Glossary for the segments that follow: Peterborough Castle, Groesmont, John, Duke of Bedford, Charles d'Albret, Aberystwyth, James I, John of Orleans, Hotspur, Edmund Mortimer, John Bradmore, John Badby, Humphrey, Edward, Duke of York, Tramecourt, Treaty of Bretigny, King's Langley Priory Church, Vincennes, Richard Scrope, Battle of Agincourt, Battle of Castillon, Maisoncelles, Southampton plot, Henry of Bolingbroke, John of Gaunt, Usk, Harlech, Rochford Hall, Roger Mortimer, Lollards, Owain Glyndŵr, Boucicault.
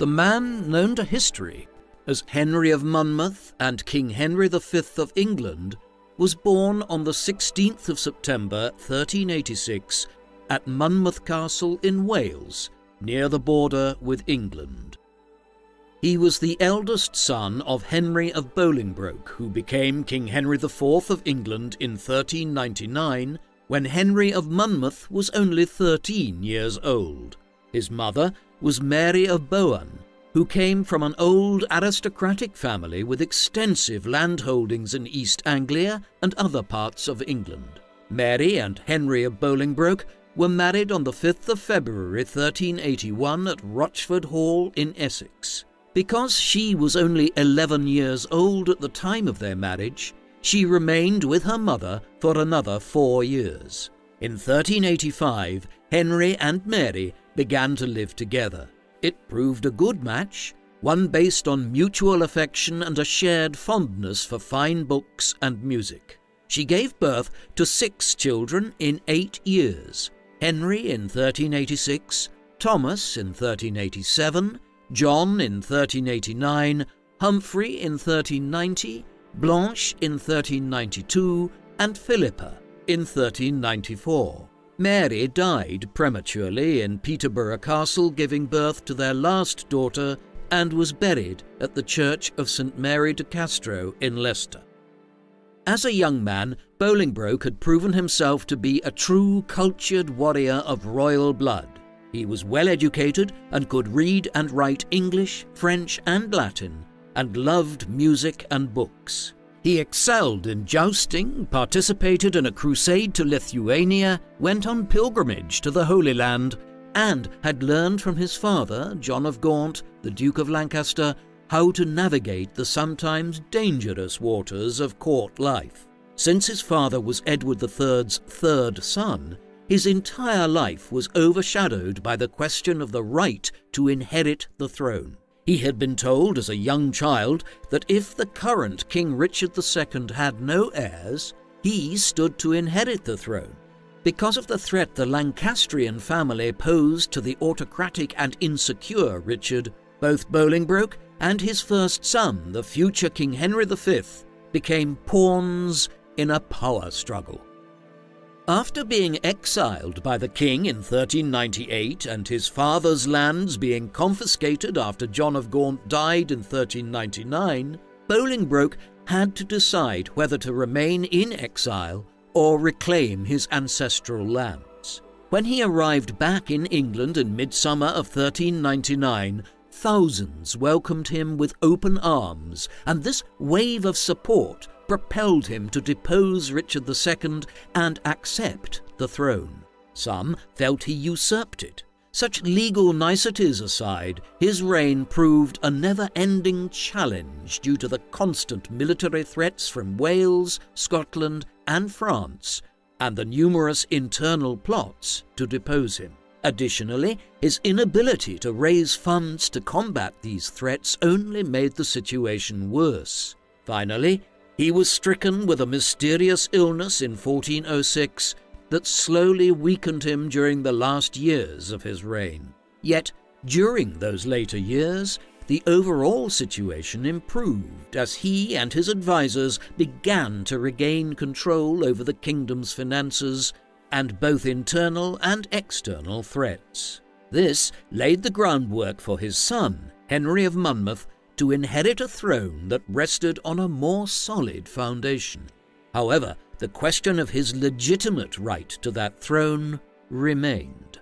the man known to history as Henry of Monmouth and King Henry V of England was born on the 16th of September 1386 at Monmouth Castle in Wales, near the border with England. He was the eldest son of Henry of Bolingbroke, who became King Henry IV of England in 1399, when Henry of Monmouth was only 13 years old. His mother was Mary of Bohun, who came from an old aristocratic family with extensive landholdings in East Anglia and other parts of England. Mary and Henry of Bolingbroke were married on the 5th of February 1381 at Rochford Hall in Essex. Because she was only 11 years old at the time of their marriage, she remained with her mother for another 4 years. In 1385, Henry and Mary began to live together. It proved a good match, one based on mutual affection and a shared fondness for fine books and music. She gave birth to 6 children in 8 years: Henry in 1386, Thomas in 1387, John in 1389, Humphrey in 1390, Blanche in 1392, and Philippa in 1394. Mary died prematurely in Peterborough Castle, giving birth to their last daughter, and was buried at the church of St Mary de Castro in Leicester. As a young man, Bolingbroke had proven himself to be a true cultured warrior of royal blood. He was well educated and could read and write English, French and Latin, and loved music and books. He excelled in jousting, participated in a crusade to Lithuania, went on pilgrimage to the Holy Land, and had learned from his father, John of Gaunt, the Duke of Lancaster, how to navigate the sometimes dangerous waters of court life. Since his father was Edward III's third son, his entire life was overshadowed by the question of the right to inherit the throne. He had been told as a young child that if the current King Richard II had no heirs, he stood to inherit the throne. Because of the threat the Lancastrian family posed to the autocratic and insecure Richard, both Bolingbroke and his first son, the future King Henry V, became pawns in a power struggle. After being exiled by the king in 1398 and his father's lands being confiscated after John of Gaunt died in 1399, Bolingbroke had to decide whether to remain in exile or reclaim his ancestral lands. When he arrived back in England in midsummer of 1399, thousands welcomed him with open arms, and this wave of support propelled him to depose Richard II and accept the throne. Some felt he usurped it. Such legal niceties aside, his reign proved a never-ending challenge due to the constant military threats from Wales, Scotland and France, and the numerous internal plots to depose him. Additionally, his inability to raise funds to combat these threats only made the situation worse. Finally, he was stricken with a mysterious illness in 1406 that slowly weakened him during the last years of his reign. Yet, during those later years, the overall situation improved as he and his advisors began to regain control over the kingdom's finances and both internal and external threats. This laid the groundwork for his son, Henry of Monmouth, to inherit a throne that rested on a more solid foundation. However, the question of his legitimate right to that throne remained.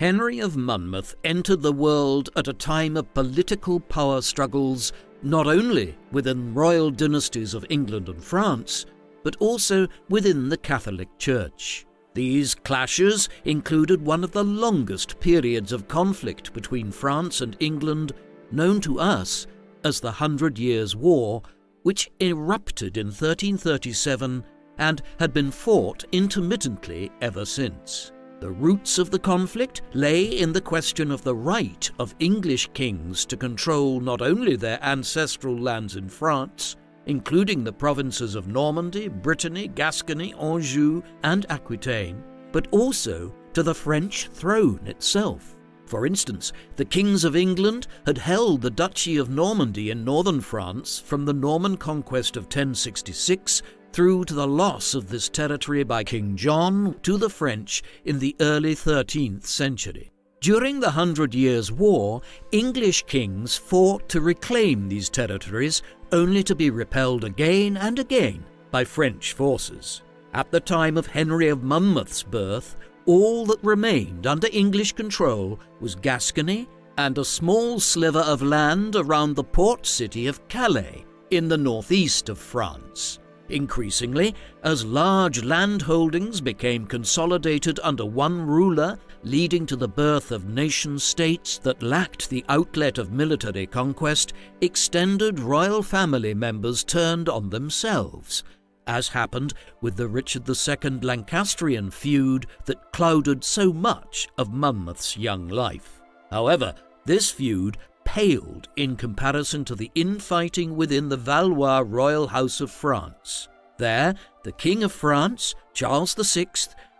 Henry of Monmouth entered the world at a time of political power struggles, not only within royal dynasties of England and France, but also within the Catholic Church. These clashes included one of the longest periods of conflict between France and England, known to us as the 100 Years' War, which erupted in 1337 and had been fought intermittently ever since. The roots of the conflict lay in the question of the right of English kings to control not only their ancestral lands in France, including the provinces of Normandy, Brittany, Gascony, Anjou, and Aquitaine, but also to the French throne itself. For instance, the kings of England had held the Duchy of Normandy in northern France from the Norman conquest of 1066 through to the loss of this territory by King John to the French in the early 13th century. During the 100 Years' War, English kings fought to reclaim these territories, only to be repelled again and again by French forces. At the time of Henry of Monmouth's birth, all that remained under English control was Gascony and a small sliver of land around the port city of Calais in the northeast of France. Increasingly, as large landholdings became consolidated under one ruler, leading to the birth of nation-states that lacked the outlet of military conquest, extended royal family members turned on themselves, as happened with the Richard II Lancastrian feud that clouded so much of Monmouth's young life. However, this feud paled in comparison to the infighting within the Valois royal house of France. There, the King of France, Charles VI,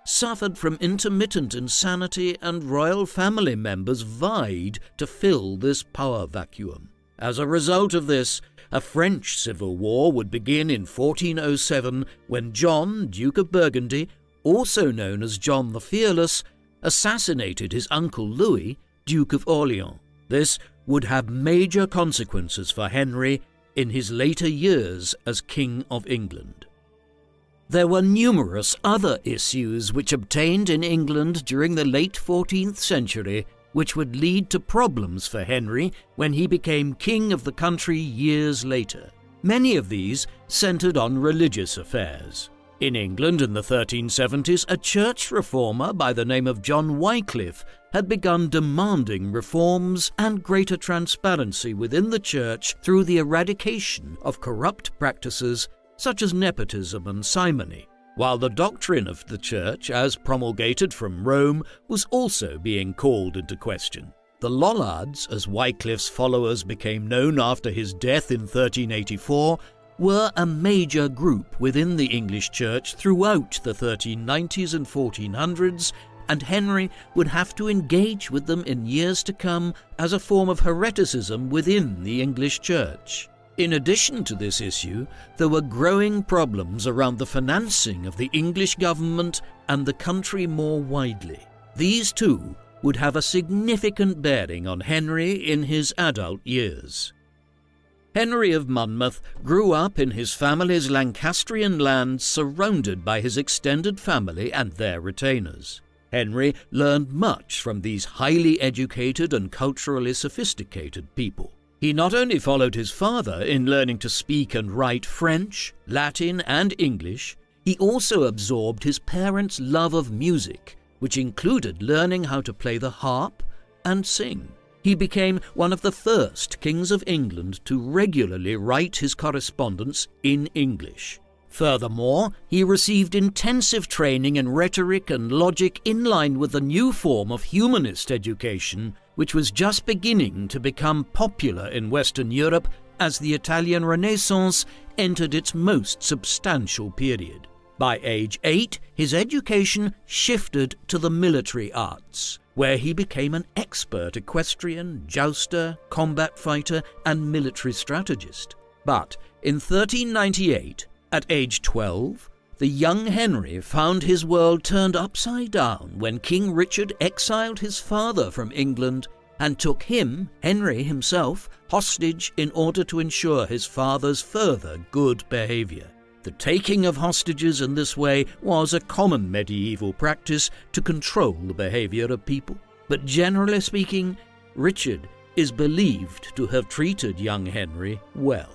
suffered from intermittent insanity, and royal family members vied to fill this power vacuum. As a result of this, a French civil war would begin in 1407 when John, Duke of Burgundy, also known as John the Fearless, assassinated his uncle Louis, Duke of Orleans. This would have major consequences for Henry in his later years as King of England. There were numerous other issues which obtained in England during the late 14th century which would lead to problems for Henry when he became king of the country years later. Many of these centered on religious affairs. In England in the 1370s, a church reformer by the name of John Wycliffe had begun demanding reforms and greater transparency within the church through the eradication of corrupt practices such as nepotism and simony, while the doctrine of the Church, as promulgated from Rome, was also being called into question. The Lollards, as Wycliffe's followers became known after his death in 1384, were a major group within the English Church throughout the 1390s and 1400s, and Henry would have to engage with them in years to come as a form of hereticism within the English Church. In addition to this issue, there were growing problems around the financing of the English government and the country more widely. These too would have a significant bearing on Henry in his adult years. Henry of Monmouth grew up in his family's Lancastrian lands, surrounded by his extended family and their retainers. Henry learned much from these highly educated and culturally sophisticated people. He not only followed his father in learning to speak and write French, Latin, and English, he also absorbed his parents' love of music, which included learning how to play the harp and sing. He became one of the first kings of England to regularly write his correspondence in English. Furthermore, he received intensive training in rhetoric and logic in line with the new form of humanist education, which was just beginning to become popular in Western Europe as the Italian Renaissance entered its most substantial period. By age 8, his education shifted to the military arts, where he became an expert equestrian, jouster, combat fighter, and military strategist. But in 1398, at age 12, the young Henry found his world turned upside down when King Richard exiled his father from England and took him, Henry himself, hostage in order to ensure his father's further good behavior. The taking of hostages in this way was a common medieval practice to control the behavior of people. But generally speaking, Richard is believed to have treated young Henry well.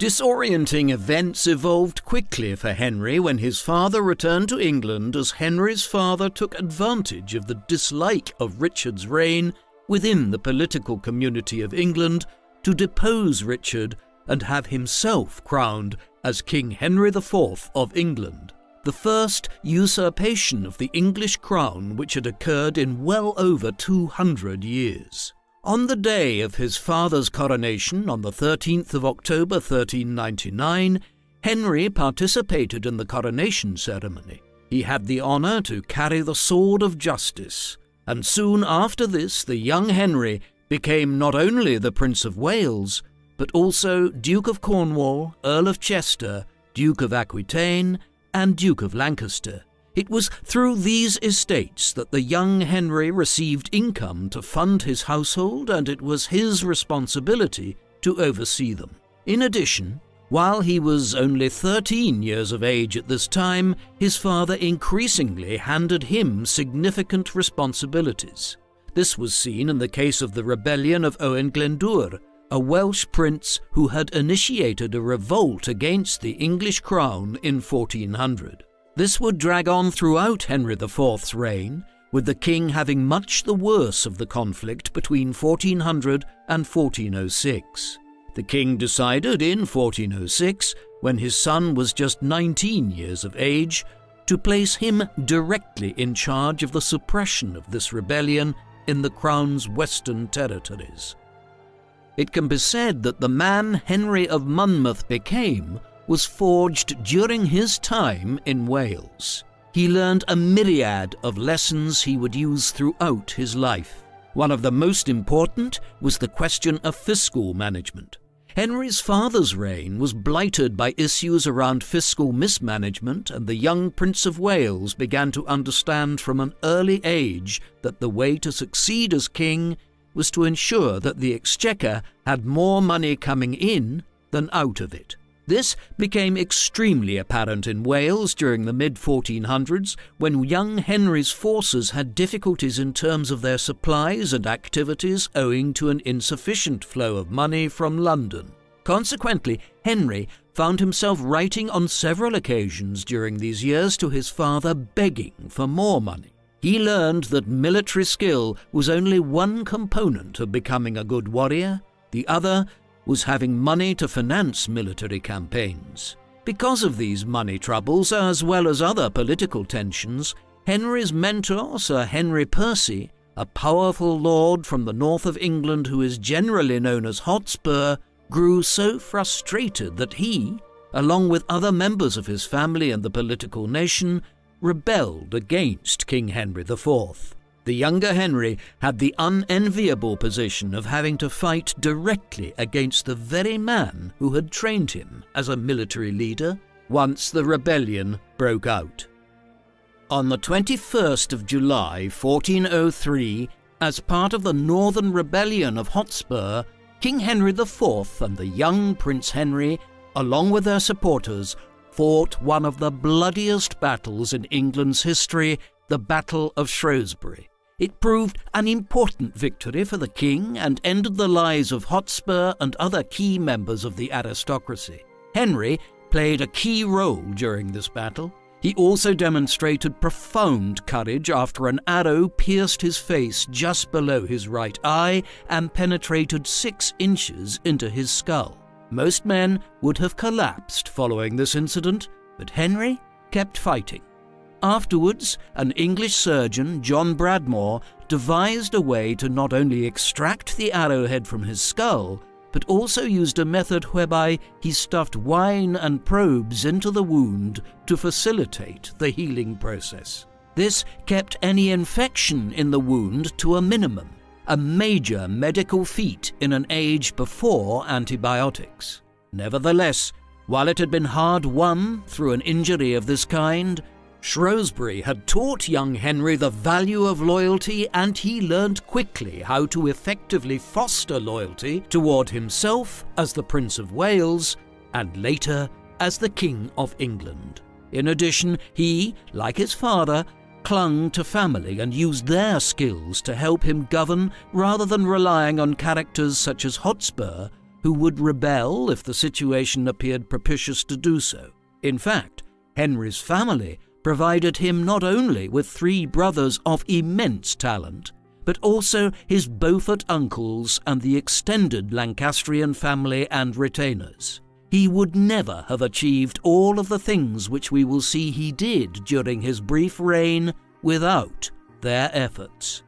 Disorienting events evolved quickly for Henry when his father returned to England, as Henry's father took advantage of the dislike of Richard's reign within the political community of England to depose Richard and have himself crowned as King Henry IV of England, the first usurpation of the English crown which had occurred in well over 200 years. On the day of his father's coronation, on the 13th of October 1399, Henry participated in the coronation ceremony. He had the honour to carry the sword of justice, and soon after this the young Henry became not only the Prince of Wales, but also Duke of Cornwall, Earl of Chester, Duke of Aquitaine, and Duke of Lancaster. It was through these estates that the young Henry received income to fund his household, and it was his responsibility to oversee them. In addition, while he was only 13 years of age at this time, his father increasingly handed him significant responsibilities. This was seen in the case of the rebellion of Owain Glyndwr, a Welsh prince who had initiated a revolt against the English crown in 1400. This would drag on throughout Henry IV's reign, with the king having much the worse of the conflict between 1400 and 1406. The king decided in 1406, when his son was just 19 years of age, to place him directly in charge of the suppression of this rebellion in the crown's western territories. It can be said that the man Henry of Monmouth became was forged during his time in Wales. He learned a myriad of lessons he would use throughout his life. One of the most important was the question of fiscal management. Henry's father's reign was blighted by issues around fiscal mismanagement, and the young Prince of Wales began to understand from an early age that the way to succeed as king was to ensure that the exchequer had more money coming in than out of it. This became extremely apparent in Wales during the mid-1400s, when young Henry's forces had difficulties in terms of their supplies and activities owing to an insufficient flow of money from London. Consequently, Henry found himself writing on several occasions during these years to his father begging for more money. He learned that military skill was only one component of becoming a good warrior. The other was having money to finance military campaigns. Because of these money troubles, as well as other political tensions, Henry's mentor, Sir Henry Percy, a powerful lord from the north of England who is generally known as Hotspur, grew so frustrated that he, along with other members of his family and the political nation, rebelled against King Henry IV. The younger Henry had the unenviable position of having to fight directly against the very man who had trained him as a military leader once the rebellion broke out. On the 21st of July 1403, as part of the Northern Rebellion of Hotspur, King Henry IV and the young Prince Henry, along with their supporters, fought one of the bloodiest battles in England's history, the Battle of Shrewsbury. It proved an important victory for the king and ended the lives of Hotspur and other key members of the aristocracy. Henry played a key role during this battle. He also demonstrated profound courage after an arrow pierced his face just below his right eye and penetrated 6 inches into his skull. Most men would have collapsed following this incident, but Henry kept fighting. Afterwards, an English surgeon, John Bradmore, devised a way to not only extract the arrowhead from his skull, but also used a method whereby he stuffed wine and probes into the wound to facilitate the healing process. This kept any infection in the wound to a minimum, a major medical feat in an age before antibiotics. Nevertheless, while it had been hard won through an injury of this kind, Shrewsbury had taught young Henry the value of loyalty, and he learned quickly how to effectively foster loyalty toward himself as the Prince of Wales and later as the King of England. In addition, he, like his father, clung to family and used their skills to help him govern rather than relying on characters such as Hotspur, who would rebel if the situation appeared propitious to do so. In fact, Henry's family provided him not only with 3 brothers of immense talent, but also his Beaufort uncles and the extended Lancastrian family and retainers. He would never have achieved all of the things which we will see he did during his brief reign without their efforts.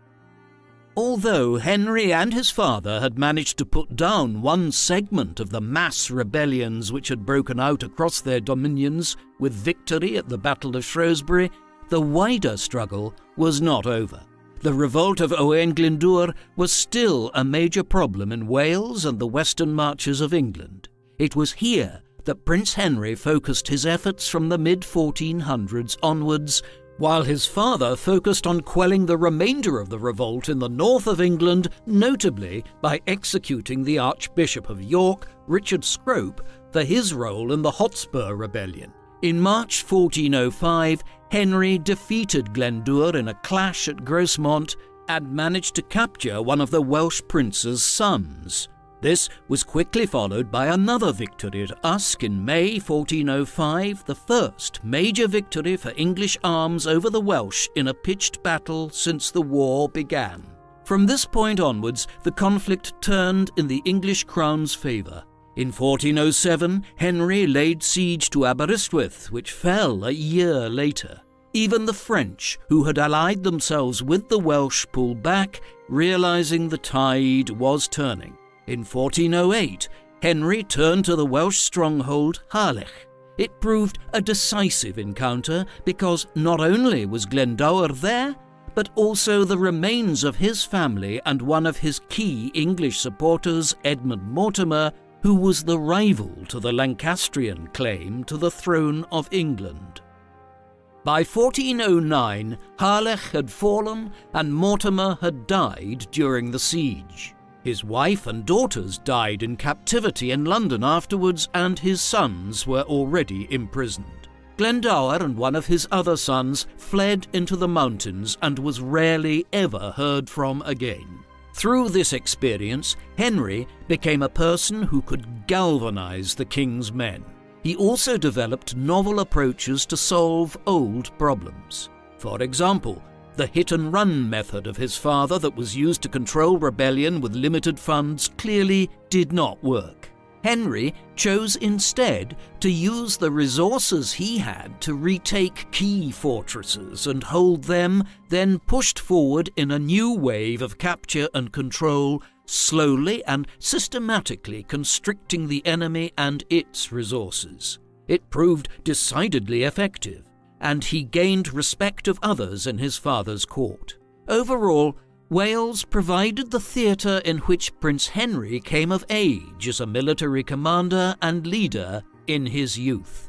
Although Henry and his father had managed to put down one segment of the mass rebellions which had broken out across their dominions with victory at the Battle of Shrewsbury, the wider struggle was not over. The revolt of Owain Glyndŵr was still a major problem in Wales and the western marches of England. It was here that Prince Henry focused his efforts from the mid-1400s onwards, while his father focused on quelling the remainder of the revolt in the north of England, notably by executing the Archbishop of York, Richard Scrope, for his role in the Hotspur rebellion. In March 1405, Henry defeated Glyndŵr in a clash at Groesmont and managed to capture one of the Welsh prince's sons. This was quickly followed by another victory at Usk in May 1405, the first major victory for English arms over the Welsh in a pitched battle since the war began. From this point onwards, the conflict turned in the English crown's favour. In 1407, Henry laid siege to Aberystwyth, which fell a year later. Even the French, who had allied themselves with the Welsh, pulled back, realising the tide was turning. In 1408, Henry turned to the Welsh stronghold Harlech. It proved a decisive encounter because not only was Glyndŵr there, but also the remains of his family and one of his key English supporters, Edmund Mortimer, who was the rival to the Lancastrian claim to the throne of England. By 1409, Harlech had fallen and Mortimer had died during the siege. His wife and daughters died in captivity in London afterwards, and his sons were already imprisoned. Glyndŵr and one of his other sons fled into the mountains and was rarely ever heard from again. Through this experience, Henry became a person who could galvanise the king's men. He also developed novel approaches to solve old problems. For example, the hit-and-run method of his father that was used to control rebellion with limited funds clearly did not work. Henry chose instead to use the resources he had to retake key fortresses and hold them, then pushed forward in a new wave of capture and control, slowly and systematically constricting the enemy and its resources. It proved decidedly effective, and he gained respect of others in his father's court. Overall, Wales provided the theatre in which Prince Henry came of age as a military commander and leader in his youth.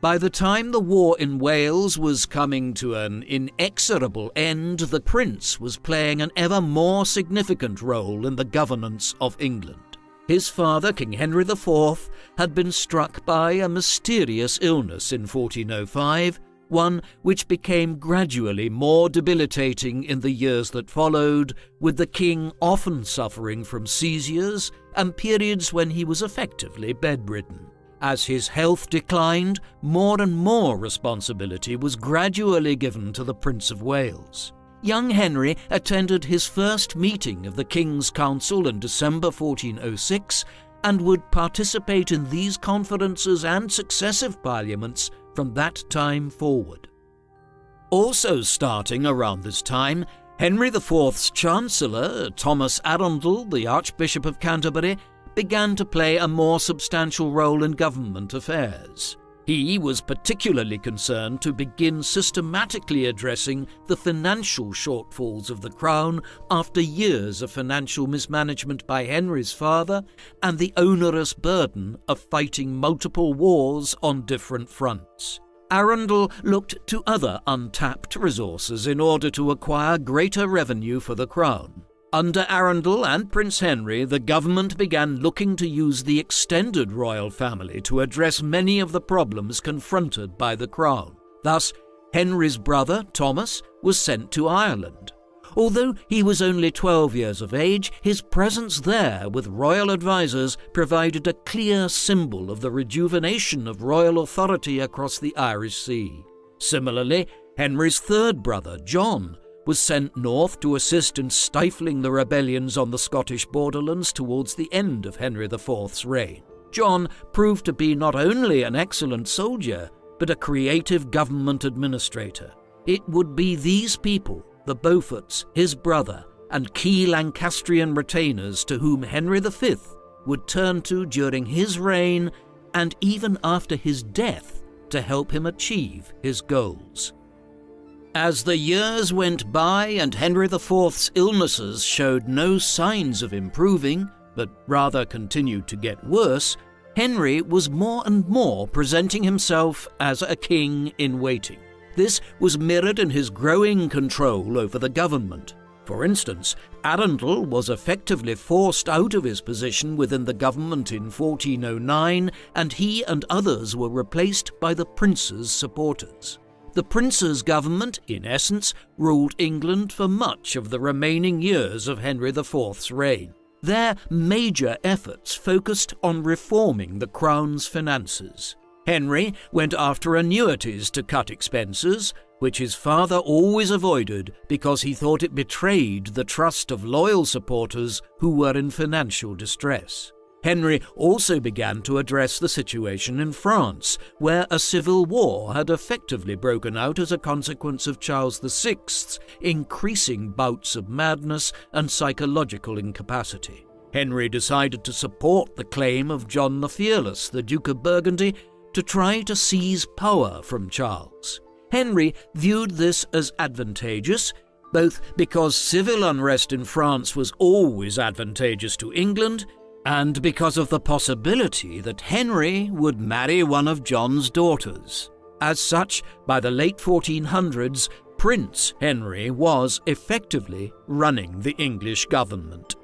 By the time the war in Wales was coming to an inexorable end, the Prince was playing an ever more significant role in the governance of England. His father, King Henry IV, had been struck by a mysterious illness in 1405, one which became gradually more debilitating in the years that followed, with the king often suffering from seizures and periods when he was effectively bedridden. As his health declined, more and more responsibility was gradually given to the Prince of Wales. Young Henry attended his first meeting of the King's Council in December 1406 and would participate in these conferences and successive parliaments from that time forward. Also starting around this time, Henry IV's Chancellor, Thomas Arundel, the Archbishop of Canterbury, began to play a more substantial role in government affairs. He was particularly concerned to begin systematically addressing the financial shortfalls of the Crown after years of financial mismanagement by Henry's father and the onerous burden of fighting multiple wars on different fronts. Arundel looked to other untapped resources in order to acquire greater revenue for the Crown. Under Arundel and Prince Henry, the government began looking to use the extended royal family to address many of the problems confronted by the Crown. Thus, Henry's brother, Thomas, was sent to Ireland. Although he was only 12 years of age, his presence there with royal advisers provided a clear symbol of the rejuvenation of royal authority across the Irish Sea. Similarly, Henry's third brother, John, was sent north to assist in stifling the rebellions on the Scottish borderlands towards the end of Henry IV's reign. John proved to be not only an excellent soldier, but a creative government administrator. It would be these people, the Beauforts, his brother, and key Lancastrian retainers to whom Henry V would turn to during his reign and even after his death to help him achieve his goals. As the years went by and Henry IV's illnesses showed no signs of improving, but rather continued to get worse, Henry was more and more presenting himself as a king in waiting. This was mirrored in his growing control over the government. For instance, Arundel was effectively forced out of his position within the government in 1409, and he and others were replaced by the prince's supporters. The prince's government, in essence, ruled England for much of the remaining years of Henry IV's reign. Their major efforts focused on reforming the crown's finances. Henry went after annuities to cut expenses, which his father always avoided because he thought it betrayed the trust of loyal supporters who were in financial distress. Henry also began to address the situation in France, where a civil war had effectively broken out as a consequence of Charles VI's increasing bouts of madness and psychological incapacity. Henry decided to support the claim of John the Fearless, the Duke of Burgundy, to try to seize power from Charles. Henry viewed this as advantageous, both because civil unrest in France was always advantageous to England, and because of the possibility that Henry would marry one of John's daughters. As such, by the late 1400s, Prince Henry was effectively running the English government.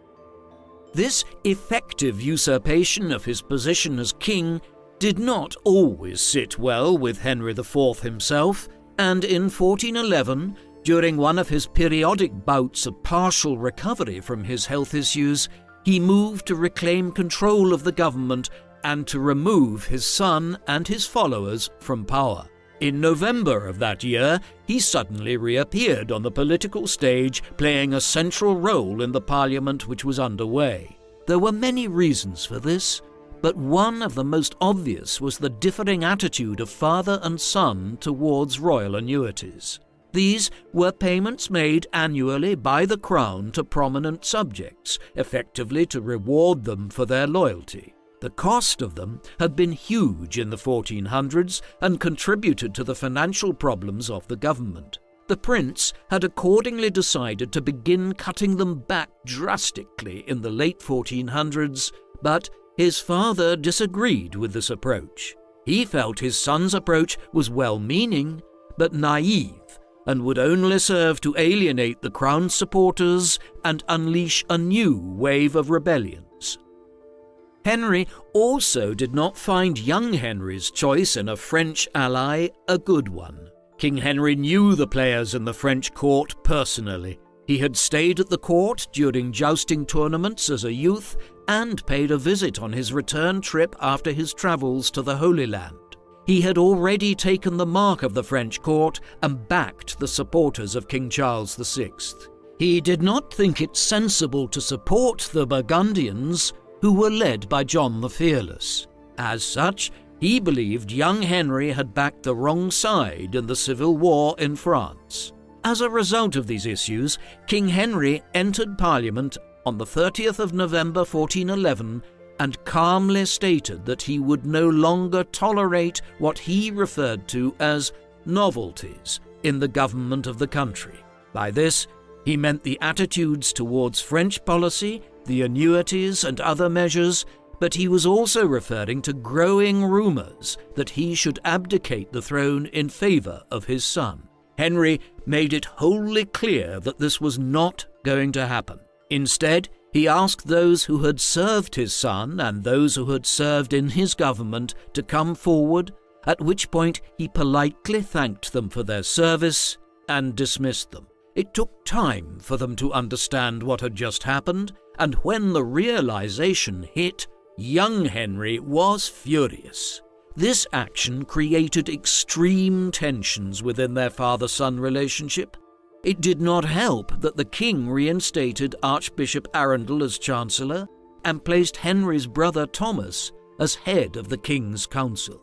This effective usurpation of his position as king did not always sit well with Henry IV himself, and in 1411, during one of his periodic bouts of partial recovery from his health issues, he moved to reclaim control of the government and to remove his son and his followers from power. In November of that year, he suddenly reappeared on the political stage, playing a central role in the parliament which was underway. There were many reasons for this, but one of the most obvious was the differing attitude of father and son towards royal annuities. These were payments made annually by the crown to prominent subjects, effectively to reward them for their loyalty. The cost of them had been huge in the 1400s and contributed to the financial problems of the government. The prince had accordingly decided to begin cutting them back drastically in the late 1400s, but his father disagreed with this approach. He felt his son's approach was well-meaning but naive, and would only serve to alienate the crown's supporters and unleash a new wave of rebellions. Henry also did not find young Henry's choice in a French ally a good one. King Henry knew the players in the French court personally. He had stayed at the court during jousting tournaments as a youth and paid a visit on his return trip after his travels to the Holy Land. He had already taken the mark of the French court and backed the supporters of King Charles VI. He did not think it sensible to support the Burgundians, who were led by John the Fearless. As such, he believed young Henry had backed the wrong side in the civil war in France. As a result of these issues, King Henry entered Parliament on the 30th of November 1411 and calmly stated that he would no longer tolerate what he referred to as novelties in the government of the country. By this, he meant the attitudes towards French policy, the annuities and other measures, but he was also referring to growing rumours that he should abdicate the throne in favour of his son. Henry made it wholly clear that this was not going to happen. Instead, he asked those who had served his son and those who had served in his government to come forward, at which point he politely thanked them for their service and dismissed them. It took time for them to understand what had just happened, and when the realization hit, young Henry was furious. This action created extreme tensions within their father-son relationship. It did not help that the king reinstated Archbishop Arundel as Chancellor and placed Henry's brother Thomas as head of the King's Council.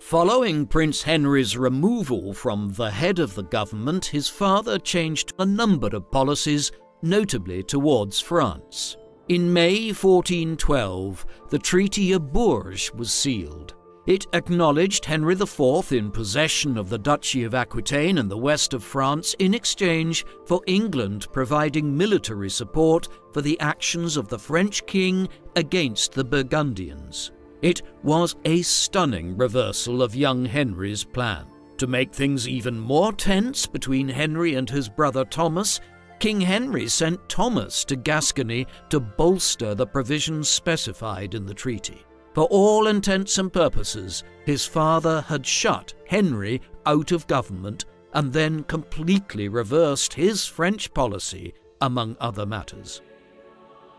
Following Prince Henry's removal from the head of the government, his father changed a number of policies, notably towards France. In May 1412, the Treaty of Bourges was sealed. It acknowledged Henry IV in possession of the Duchy of Aquitaine and the west of France in exchange for England providing military support for the actions of the French king against the Burgundians. It was a stunning reversal of young Henry's plan. To make things even more tense between Henry and his brother Thomas, King Henry sent Thomas to Gascony to bolster the provisions specified in the treaty. For all intents and purposes, his father had shut Henry out of government and then completely reversed his French policy, among other matters.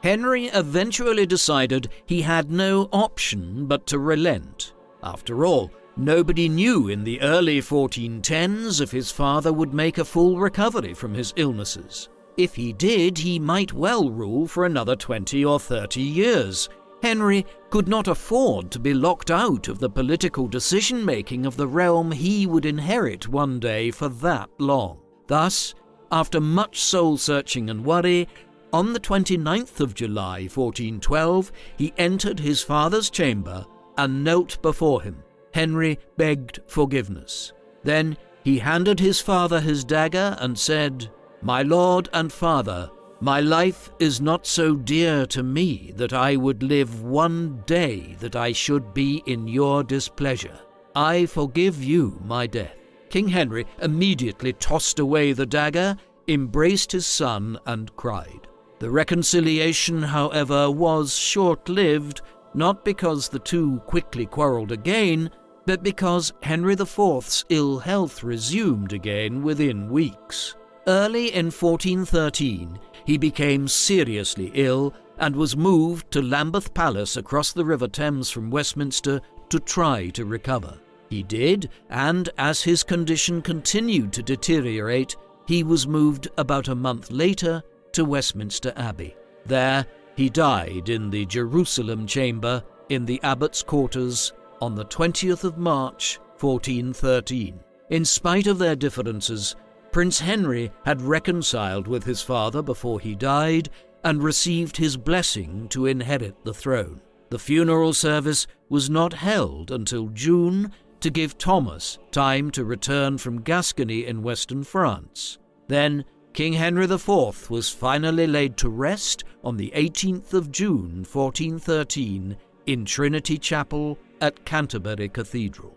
Henry eventually decided he had no option but to relent. After all, nobody knew in the early 1410s if his father would make a full recovery from his illnesses. If he did, he might well rule for another 20 or 30 years. Henry could not afford to be locked out of the political decision-making of the realm he would inherit one day for that long. Thus, after much soul-searching and worry, on the 29th of July 1412, he entered his father's chamber and knelt before him. Henry begged forgiveness. Then he handed his father his dagger and said, "My lord and father, my life is not so dear to me that I would live one day that I should be in your displeasure. I forgive you my death." King Henry immediately tossed away the dagger, embraced his son, and cried. The reconciliation, however, was short-lived, not because the two quickly quarreled again, but because Henry IV's ill health resumed again within weeks. Early in 1413, he became seriously ill and was moved to Lambeth Palace across the River Thames from Westminster to try to recover. He did, and as his condition continued to deteriorate, he was moved about a month later to Westminster Abbey. There, he died in the Jerusalem chamber in the abbot's quarters on the 20th of March, 1413. In spite of their differences, Prince Henry had reconciled with his father before he died and received his blessing to inherit the throne. The funeral service was not held until June to give Thomas time to return from Gascony in western France. Then King Henry IV was finally laid to rest on the 18th of June 1413 in Trinity Chapel at Canterbury Cathedral.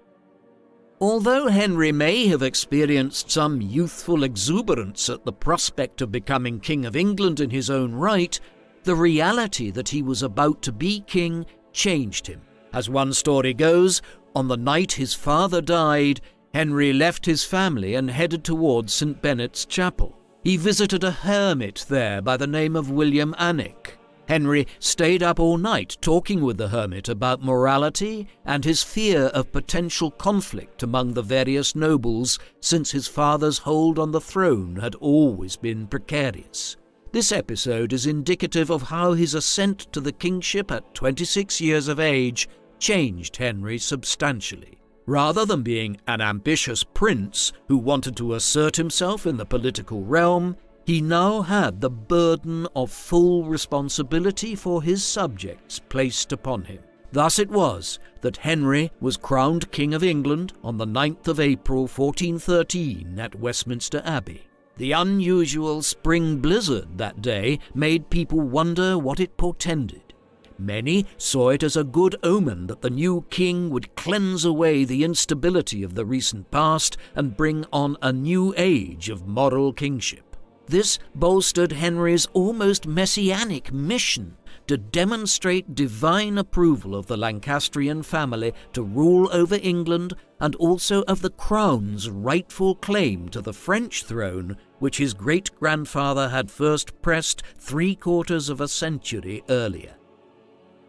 Although Henry may have experienced some youthful exuberance at the prospect of becoming King of England in his own right, the reality that he was about to be king changed him. As one story goes, on the night his father died, Henry left his family and headed towards St. Benet's Chapel. He visited a hermit there by the name of William Anick. Henry stayed up all night talking with the hermit about morality and his fear of potential conflict among the various nobles, since his father's hold on the throne had always been precarious. This episode is indicative of how his ascent to the kingship at 26 years of age changed Henry substantially. Rather than being an ambitious prince who wanted to assert himself in the political realm, he now had the burden of full responsibility for his subjects placed upon him. Thus it was that Henry was crowned King of England on the 9th of April 1413 at Westminster Abbey. The unusual spring blizzard that day made people wonder what it portended. Many saw it as a good omen that the new king would cleanse away the instability of the recent past and bring on a new age of moral kingship. This bolstered Henry's almost messianic mission to demonstrate divine approval of the Lancastrian family to rule over England, and also of the crown's rightful claim to the French throne, which his great-grandfather had first pressed three-quarters of a century earlier.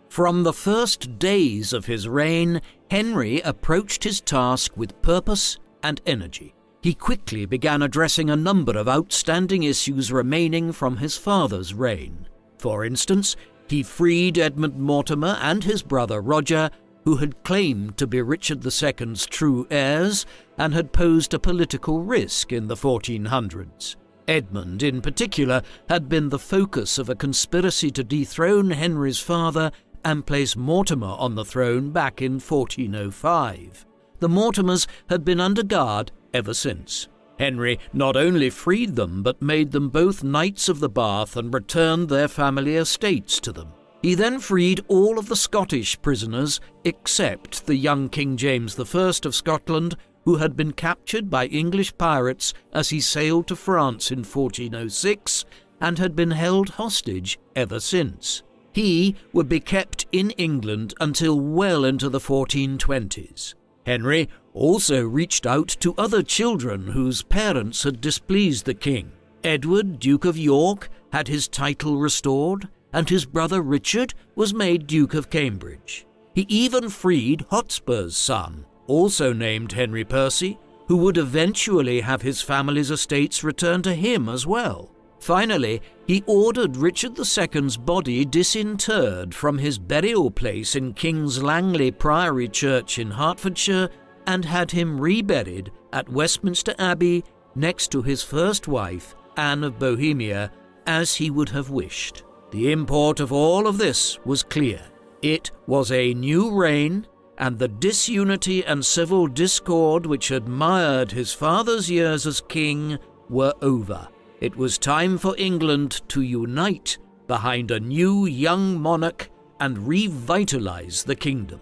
From the first days of his reign, Henry approached his task with purpose and energy. He quickly began addressing a number of outstanding issues remaining from his father's reign. For instance, he freed Edmund Mortimer and his brother Roger, who had claimed to be Richard II's true heirs and had posed a political risk in the 1400s. Edmund, in particular, had been the focus of a conspiracy to dethrone Henry's father and place Mortimer on the throne back in 1405. The Mortimers had been under guard ever since. Henry not only freed them but made them both Knights of the Bath and returned their family estates to them. He then freed all of the Scottish prisoners except the young King James I of Scotland, who had been captured by English pirates as he sailed to France in 1406 and had been held hostage ever since. He would be kept in England until well into the 1420s. Henry also reached out to other children whose parents had displeased the king. Edward, Duke of York, had his title restored, and his brother Richard was made Duke of Cambridge. He even freed Hotspur's son, also named Henry Percy, who would eventually have his family's estates returned to him as well. Finally, he ordered Richard II's body disinterred from his burial place in King's Langley Priory Church in Hertfordshire and had him reburied at Westminster Abbey next to his first wife, Anne of Bohemia, as he would have wished. The import of all of this was clear. It was a new reign, and the disunity and civil discord which had mired his father's years as king were over. It was time for England to unite behind a new young monarch and revitalise the kingdom.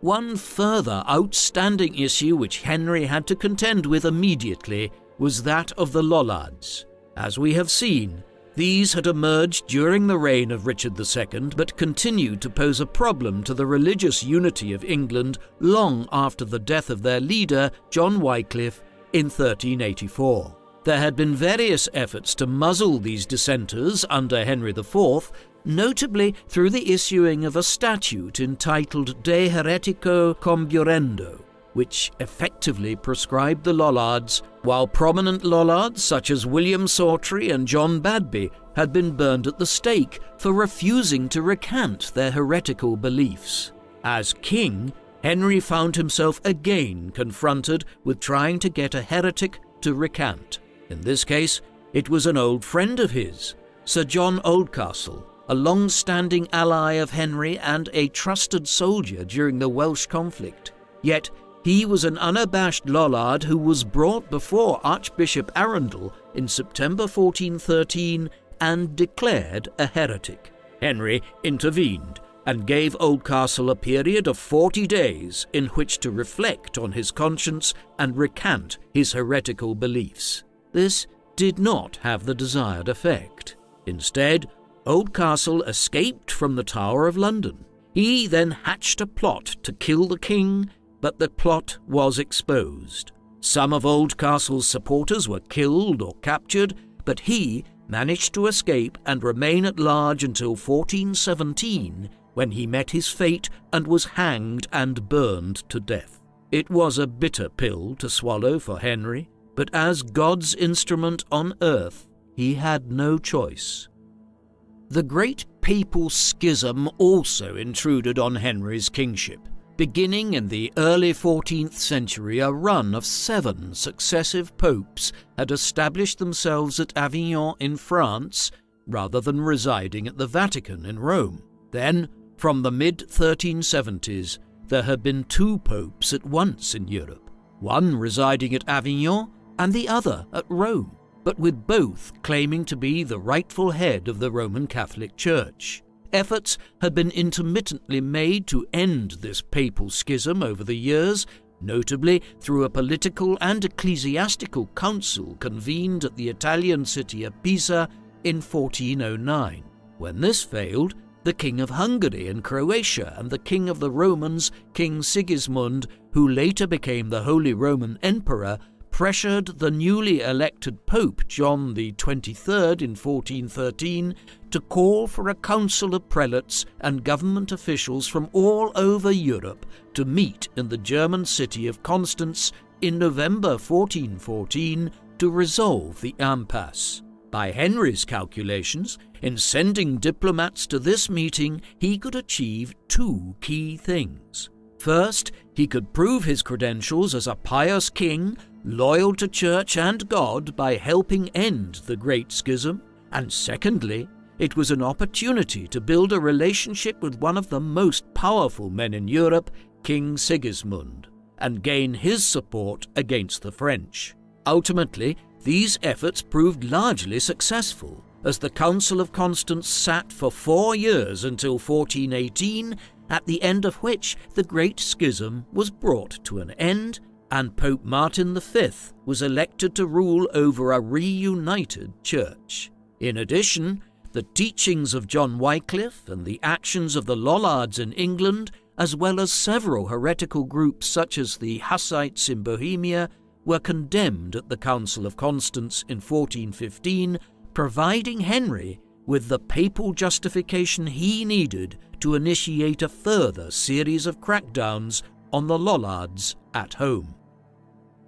One further outstanding issue which Henry had to contend with immediately was that of the Lollards. As we have seen, these had emerged during the reign of Richard II, but continued to pose a problem to the religious unity of England long after the death of their leader, John Wycliffe, in 1384. There had been various efforts to muzzle these dissenters under Henry IV, notably through the issuing of a statute entitled De Heretico Comburendo, which effectively proscribed the Lollards, while prominent Lollards such as William Sawtrey and John Badby had been burned at the stake for refusing to recant their heretical beliefs. As king, Henry found himself again confronted with trying to get a heretic to recant. In this case, it was an old friend of his, Sir John Oldcastle, a long-standing ally of Henry and a trusted soldier during the Welsh conflict. Yet, he was an unabashed Lollard who was brought before Archbishop Arundel in September 1413 and declared a heretic. Henry intervened and gave Oldcastle a period of 40 days in which to reflect on his conscience and recant his heretical beliefs. This did not have the desired effect. Instead, Oldcastle escaped from the Tower of London. He then hatched a plot to kill the king, but the plot was exposed. Some of Oldcastle's supporters were killed or captured, but he managed to escape and remain at large until 1417, when he met his fate and was hanged and burned to death. It was a bitter pill to swallow for Henry, but as God's instrument on earth, he had no choice. The great papal schism also intruded on Henry's kingship, beginning in the early 14th century. A run of 7 successive popes had established themselves at Avignon in France rather than residing at the Vatican in Rome. Then, from the mid-1370s, there had been 2 popes at once in Europe, one residing at Avignon and the other at Rome, but with both claiming to be the rightful head of the Roman Catholic Church. Efforts had been intermittently made to end this papal schism over the years, notably through a political and ecclesiastical council convened at the Italian city of Pisa in 1409. When this failed, the King of Hungary and Croatia and the King of the Romans, King Sigismund, who later became the Holy Roman Emperor, pressured the newly elected Pope John the 23rd in 1413 to call for a council of prelates and government officials from all over Europe to meet in the German city of Constance in November 1414 to resolve the impasse. By Henry's calculations, in sending diplomats to this meeting, he could achieve 2 key things. First, he could prove his credentials as a pious king, loyal to church and God, by helping end the Great Schism, and secondly, It was an opportunity to build a relationship with one of the most powerful men in Europe, King Sigismund, and gain his support against the French. Ultimately, these efforts proved largely successful, as the Council of Constance sat for 4 years until 1418, at the end of which the Great Schism was brought to an end, and Pope Martin V was elected to rule over a reunited church. In addition, the teachings of John Wycliffe and the actions of the Lollards in England, as well as several heretical groups such as the Hussites in Bohemia, were condemned at the Council of Constance in 1415, providing Henry with the papal justification he needed to initiate a further series of crackdowns on the Lollards at home.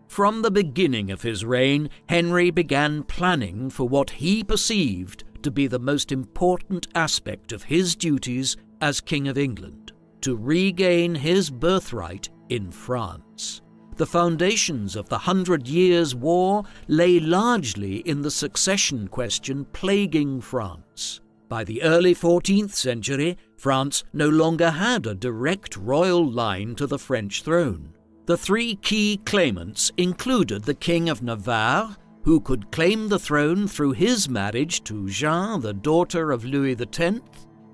From the beginning of his reign, Henry began planning for what he perceived to be the most important aspect of his duties as King of England, to regain his birthright in France. The foundations of the 100 Years' War lay largely in the succession question plaguing France. By the early 14th century, France no longer had a direct royal line to the French throne. The three key claimants included the King of Navarre, who could claim the throne through his marriage to Jeanne, the daughter of Louis X,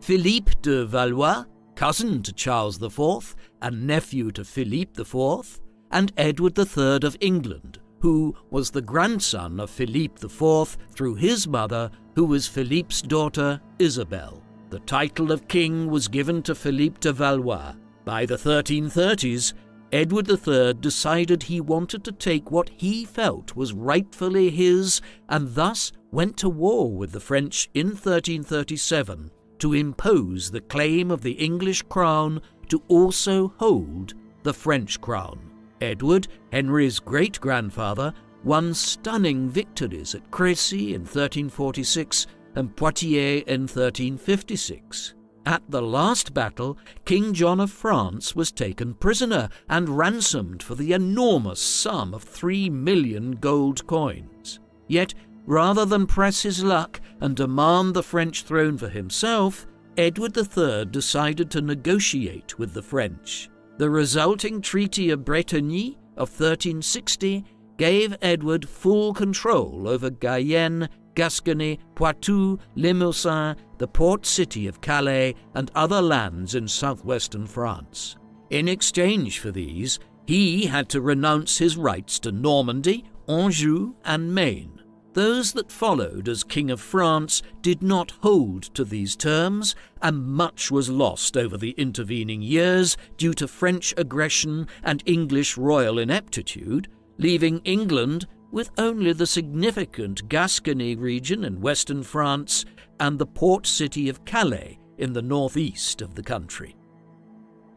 Philippe de Valois, cousin to Charles IV and nephew to Philippe IV, and Edward III of England, who was the grandson of Philippe IV through his mother, who was Philippe's daughter, Isabel. The title of king was given to Philippe de Valois. By the 1330s, Edward III decided he wanted to take what he felt was rightfully his, and thus went to war with the French in 1337 to impose the claim of the English crown to also hold the French crown. Edward, Henry's great-grandfather, won stunning victories at Crécy in 1346 and Poitiers in 1356. At the last battle, King John of France was taken prisoner and ransomed for the enormous sum of 3 million gold coins. Yet, rather than press his luck and demand the French throne for himself, Edward III decided to negotiate with the French. The resulting Treaty of Bretigny of 1360 gave Edward full control over Guyenne, Gascony, Poitou, Limousin, the port city of Calais, and other lands in southwestern France. In exchange for these, he had to renounce his rights to Normandy, Anjou, and Maine. Those that followed as King of France did not hold to these terms, and much was lost over the intervening years due to French aggression and English royal ineptitude, leaving England with only the significant Gascony region in western France and the port city of Calais in the northeast of the country.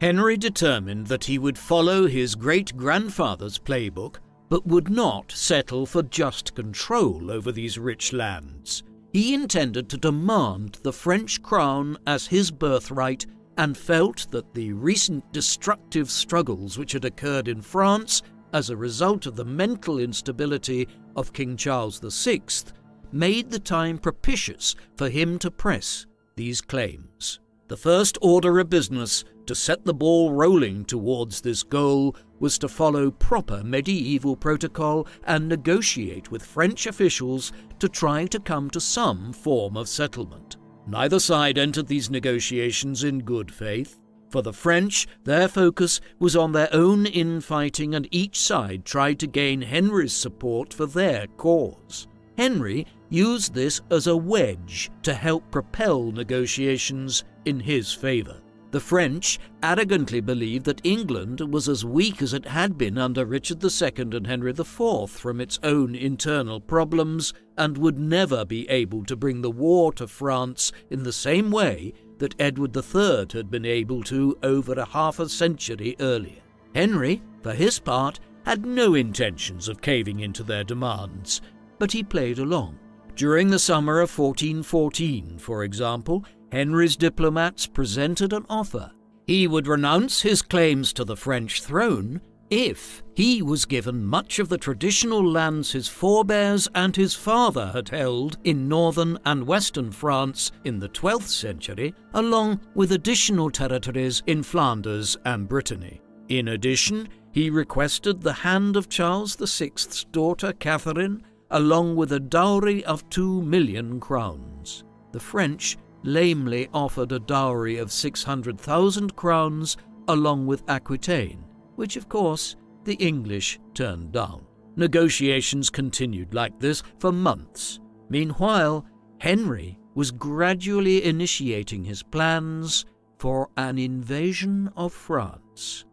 Henry determined that he would follow his great-grandfather's playbook, but would not settle for just control over these rich lands. He intended to demand the French crown as his birthright, and felt that the recent destructive struggles which had occurred in France as a result of the mental instability of King Charles VI made the time propitious for him to press these claims. The first order of business to set the ball rolling towards this goal was to follow proper medieval protocol and negotiate with French officials to try to come to some form of settlement. Neither side entered these negotiations in good faith. For the French, their focus was on their own infighting, and each side tried to gain Henry's support for their cause. Henry used this as a wedge to help propel negotiations in his favour. The French arrogantly believed that England was as weak as it had been under Richard II and Henry IV from its own internal problems, and would never be able to bring the war to France in the same way that Edward III had been able to over a half a century earlier. Henry, for his part, had no intentions of caving into their demands, but he played along. During the summer of 1414, for example, Henry's diplomats presented an offer. He would renounce his claims to the French throne, if he was given much of the traditional lands his forebears and his father had held in northern and western France in the 12th century, along with additional territories in Flanders and Brittany. In addition, he requested the hand of Charles VI's daughter Catherine, along with a dowry of 2,000,000 crowns. The French lamely offered a dowry of 600,000 crowns along with Aquitaine, which of course the English turned down. Negotiations continued like this for months. Meanwhile, Henry was gradually initiating his plans for an invasion of France.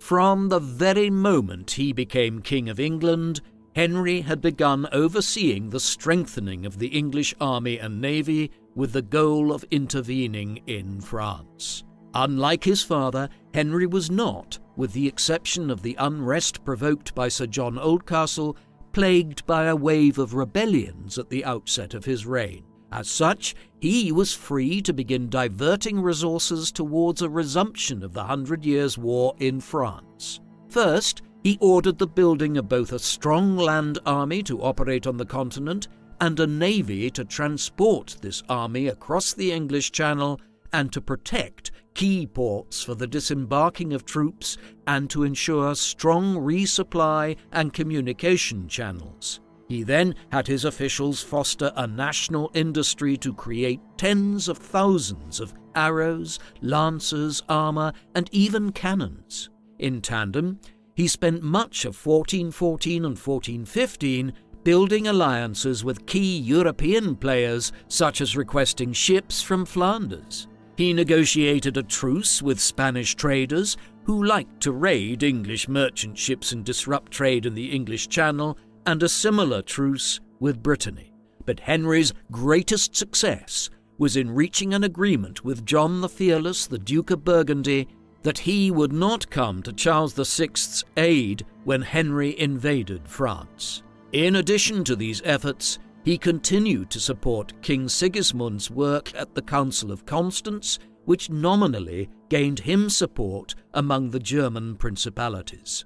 From the very moment he became King of England, Henry had begun overseeing the strengthening of the English army and navy with the goal of intervening in France. Unlike his father, Henry was not, with the exception of the unrest provoked by Sir John Oldcastle, plagued by a wave of rebellions at the outset of his reign. As such, he was free to begin diverting resources towards a resumption of the 100 Years' War in France. First, he ordered the building of both a strong land army to operate on the continent and a navy to transport this army across the English Channel and to protect key ports for the disembarking of troops and to ensure strong resupply and communication channels. He then had his officials foster a national industry to create tens of thousands of arrows, lancers, armour and even cannons. In tandem, he spent much of 1414 and 1415 building alliances with key European players, such as requesting ships from Flanders. He negotiated a truce with Spanish traders who liked to raid English merchant ships and disrupt trade in the English Channel, and a similar truce with Brittany. But Henry's greatest success was in reaching an agreement with John the Fearless, the Duke of Burgundy, that he would not come to Charles VI's aid when Henry invaded France. In addition to these efforts, he continued to support King Sigismund's work at the Council of Constance, which nominally gained him support among the German principalities.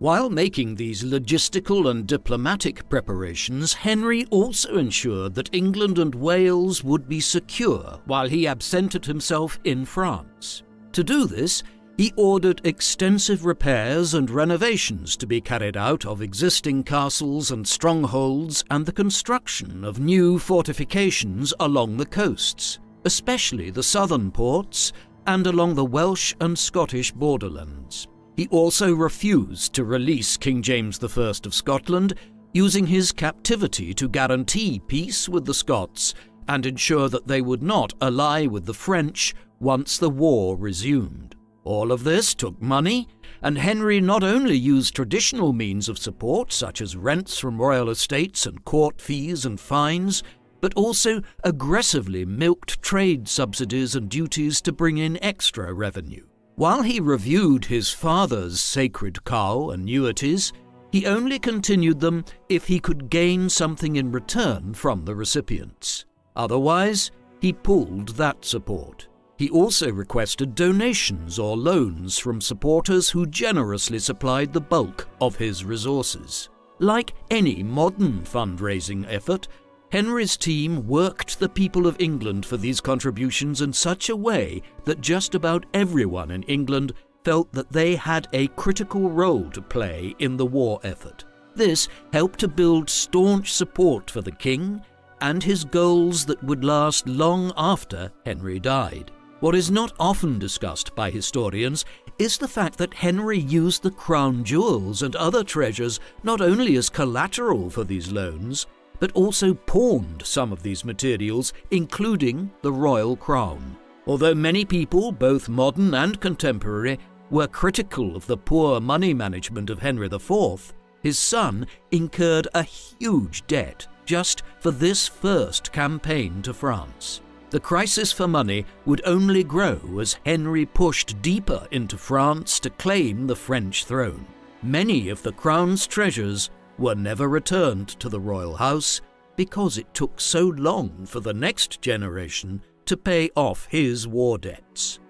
While making these logistical and diplomatic preparations, Henry also ensured that England and Wales would be secure while he absented himself in France. To do this, he ordered extensive repairs and renovations to be carried out of existing castles and strongholds and the construction of new fortifications along the coasts, especially the southern ports and along the Welsh and Scottish borderlands. He also refused to release King James I of Scotland, using his captivity to guarantee peace with the Scots and ensure that they would not ally with the French once the war resumed. All of this took money, and Henry not only used traditional means of support, such as rents from royal estates and court fees and fines, but also aggressively milked trade subsidies and duties to bring in extra revenue. While he reviewed his father's sacred cow annuities, he only continued them if he could gain something in return from the recipients. Otherwise, he pulled that support. He also requested donations or loans from supporters who generously supplied the bulk of his resources. Like any modern fundraising effort, Henry's team worked the people of England for these contributions in such a way that just about everyone in England felt that they had a critical role to play in the war effort. This helped to build staunch support for the king and his goals that would last long after Henry died. What is not often discussed by historians is the fact that Henry used the crown jewels and other treasures not only as collateral for these loans, but also pawned some of these materials, including the royal crown. Although many people, both modern and contemporary, were critical of the poor money management of Henry IV, his son incurred a huge debt just for this first campaign to France. The crisis for money would only grow as Henry pushed deeper into France to claim the French throne. Many of the crown's treasures were never returned to the royal house because it took so long for the next generation to pay off his war debts.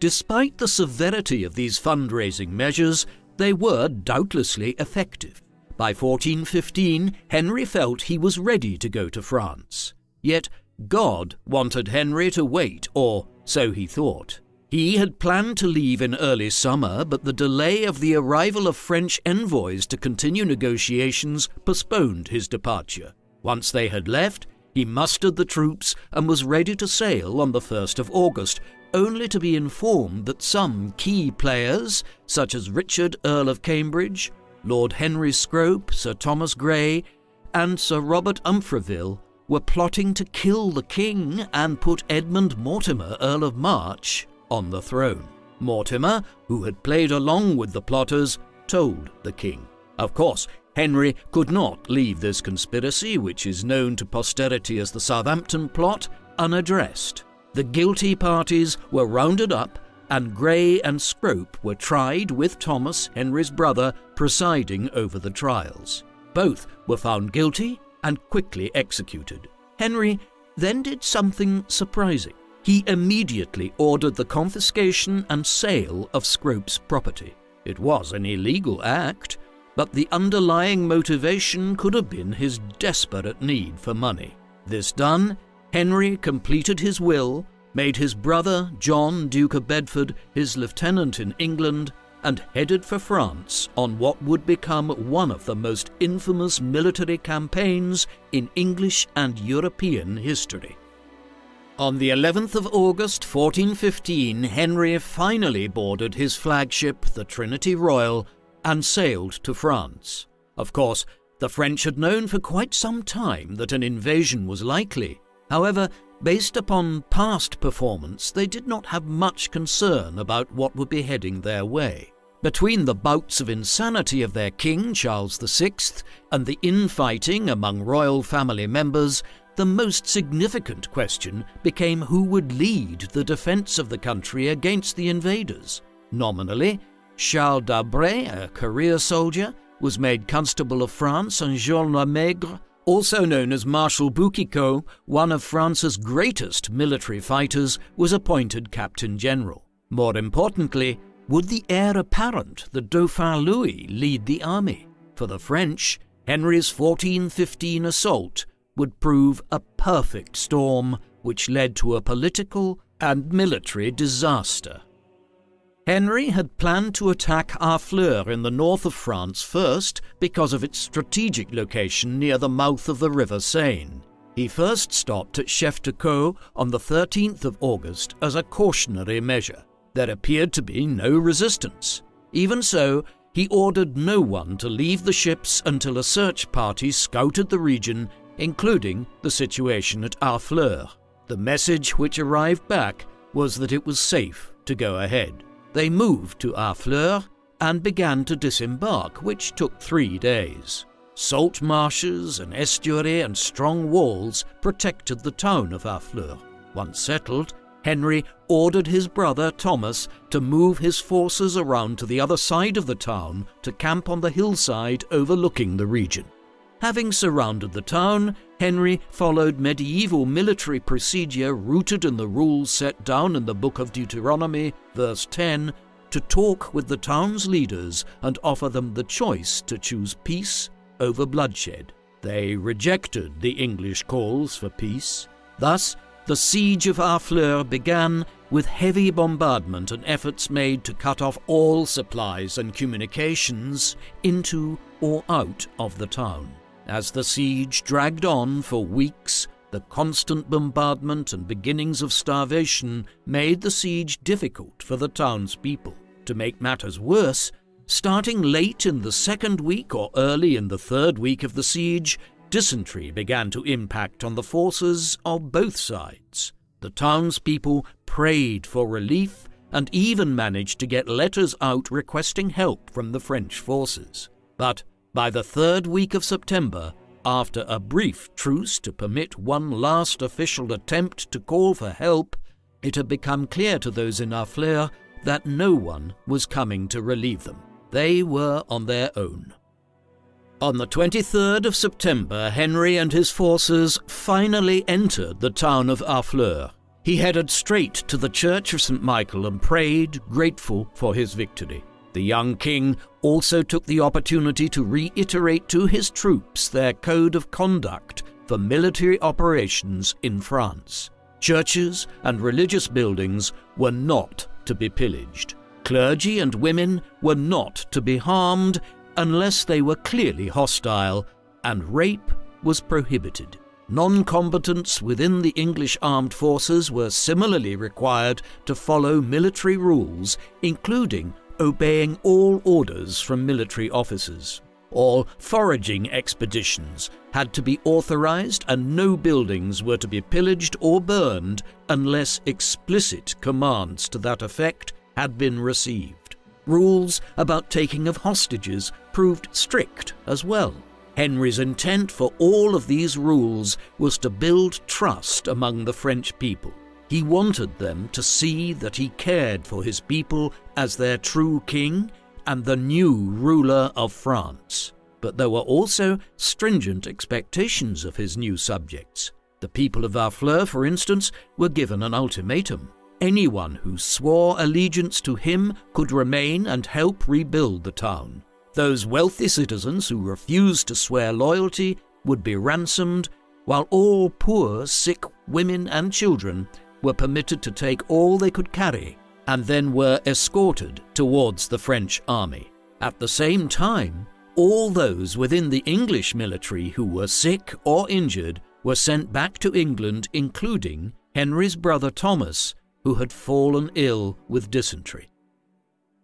Despite the severity of these fundraising measures, they were doubtlessly effective. By 1415, Henry felt he was ready to go to France. Yet God wanted Henry to wait, or so he thought. He had planned to leave in early summer, but the delay of the arrival of French envoys to continue negotiations postponed his departure. Once they had left, he mustered the troops and was ready to sail on the 1st of August, only to be informed that some key players, such as Richard, Earl of Cambridge, Lord Henry Scrope, Sir Thomas Grey, and Sir Robert Umfreville, were plotting to kill the king and put Edmund Mortimer, Earl of March, on the throne. Mortimer, who had played along with the plotters, told the king. Of course, Henry could not leave this conspiracy, which is known to posterity as the Southampton plot, unaddressed. The guilty parties were rounded up, and Grey and Scrope were tried, with Thomas, Henry's brother, presiding over the trials. Both were found guilty and quickly executed. Henry then did something surprising. He immediately ordered the confiscation and sale of Scrope's property. It was an illegal act, but the underlying motivation could have been his desperate need for money. This done, Henry completed his will, made his brother John, Duke of Bedford, his lieutenant in England, and headed for France on what would become one of the most infamous military campaigns in English and European history. On the 11th of August, 1415, Henry finally boarded his flagship, the Trinity Royal, and sailed to France. Of course, the French had known for quite some time that an invasion was likely. However, based upon past performance, they did not have much concern about what would be heading their way. Between the bouts of insanity of their king, Charles VI, and the infighting among royal family members, the most significant question became who would lead the defense of the country against the invaders. Nominally, Charles d'Albret, a career soldier, was made Constable of France, and Jean Lemaîgre, also known as Marshal Boucicault, one of France's greatest military fighters, was appointed Captain General. More importantly, would the heir apparent, the Dauphin Louis, lead the army? For the French, Henry's 1415 assault would prove a perfect storm, which led to a political and military disaster. Henry had planned to attack Harfleur in the north of France first because of its strategic location near the mouth of the River Seine. He first stopped at Cheftecoeur on the 13th of August as a cautionary measure. There appeared to be no resistance. Even so, he ordered no one to leave the ships until a search party scouted the region, including the situation at Harfleur. The message which arrived back was that it was safe to go ahead. They moved to Harfleur and began to disembark, which took 3 days. Salt marshes, an estuary, and strong walls protected the town of Harfleur. Once settled, Henry ordered his brother Thomas to move his forces around to the other side of the town to camp on the hillside overlooking the region. Having surrounded the town, Henry followed medieval military procedure rooted in the rules set down in the Book of Deuteronomy, verse 10, to talk with the town's leaders and offer them the choice to choose peace over bloodshed. They rejected the English calls for peace. Thus, the siege of Harfleur began with heavy bombardment and efforts made to cut off all supplies and communications into or out of the town. As the siege dragged on for weeks, the constant bombardment and beginnings of starvation made the siege difficult for the townspeople. To make matters worse, starting late in the second week or early in the third week of the siege, dysentery began to impact on the forces of both sides. The townspeople prayed for relief and even managed to get letters out requesting help from the French forces. But by the third week of September, after a brief truce to permit one last official attempt to call for help, it had become clear to those in Harfleur that no one was coming to relieve them. They were on their own. On the 23rd of September, Henry and his forces finally entered the town of Harfleur. He headed straight to the Church of St. Michael and prayed, grateful for his victory. The young king also took the opportunity to reiterate to his troops their code of conduct for military operations in France. Churches and religious buildings were not to be pillaged. Clergy and women were not to be harmed unless they were clearly hostile, and rape was prohibited. Non-combatants within the English armed forces were similarly required to follow military rules, including obeying all orders from military officers. All foraging expeditions had to be authorized, and no buildings were to be pillaged or burned unless explicit commands to that effect had been received. Rules about taking of hostages proved strict as well. Henry's intent for all of these rules was to build trust among the French people. He wanted them to see that he cared for his people as their true king and the new ruler of France. But there were also stringent expectations of his new subjects. The people of Harfleur, for instance, were given an ultimatum. Anyone who swore allegiance to him could remain and help rebuild the town. Those wealthy citizens who refused to swear loyalty would be ransomed, while all poor, sick women and children were permitted to take all they could carry, and then were escorted towards the French army. At the same time, all those within the English military who were sick or injured were sent back to England, including Henry's brother Thomas, who had fallen ill with dysentery.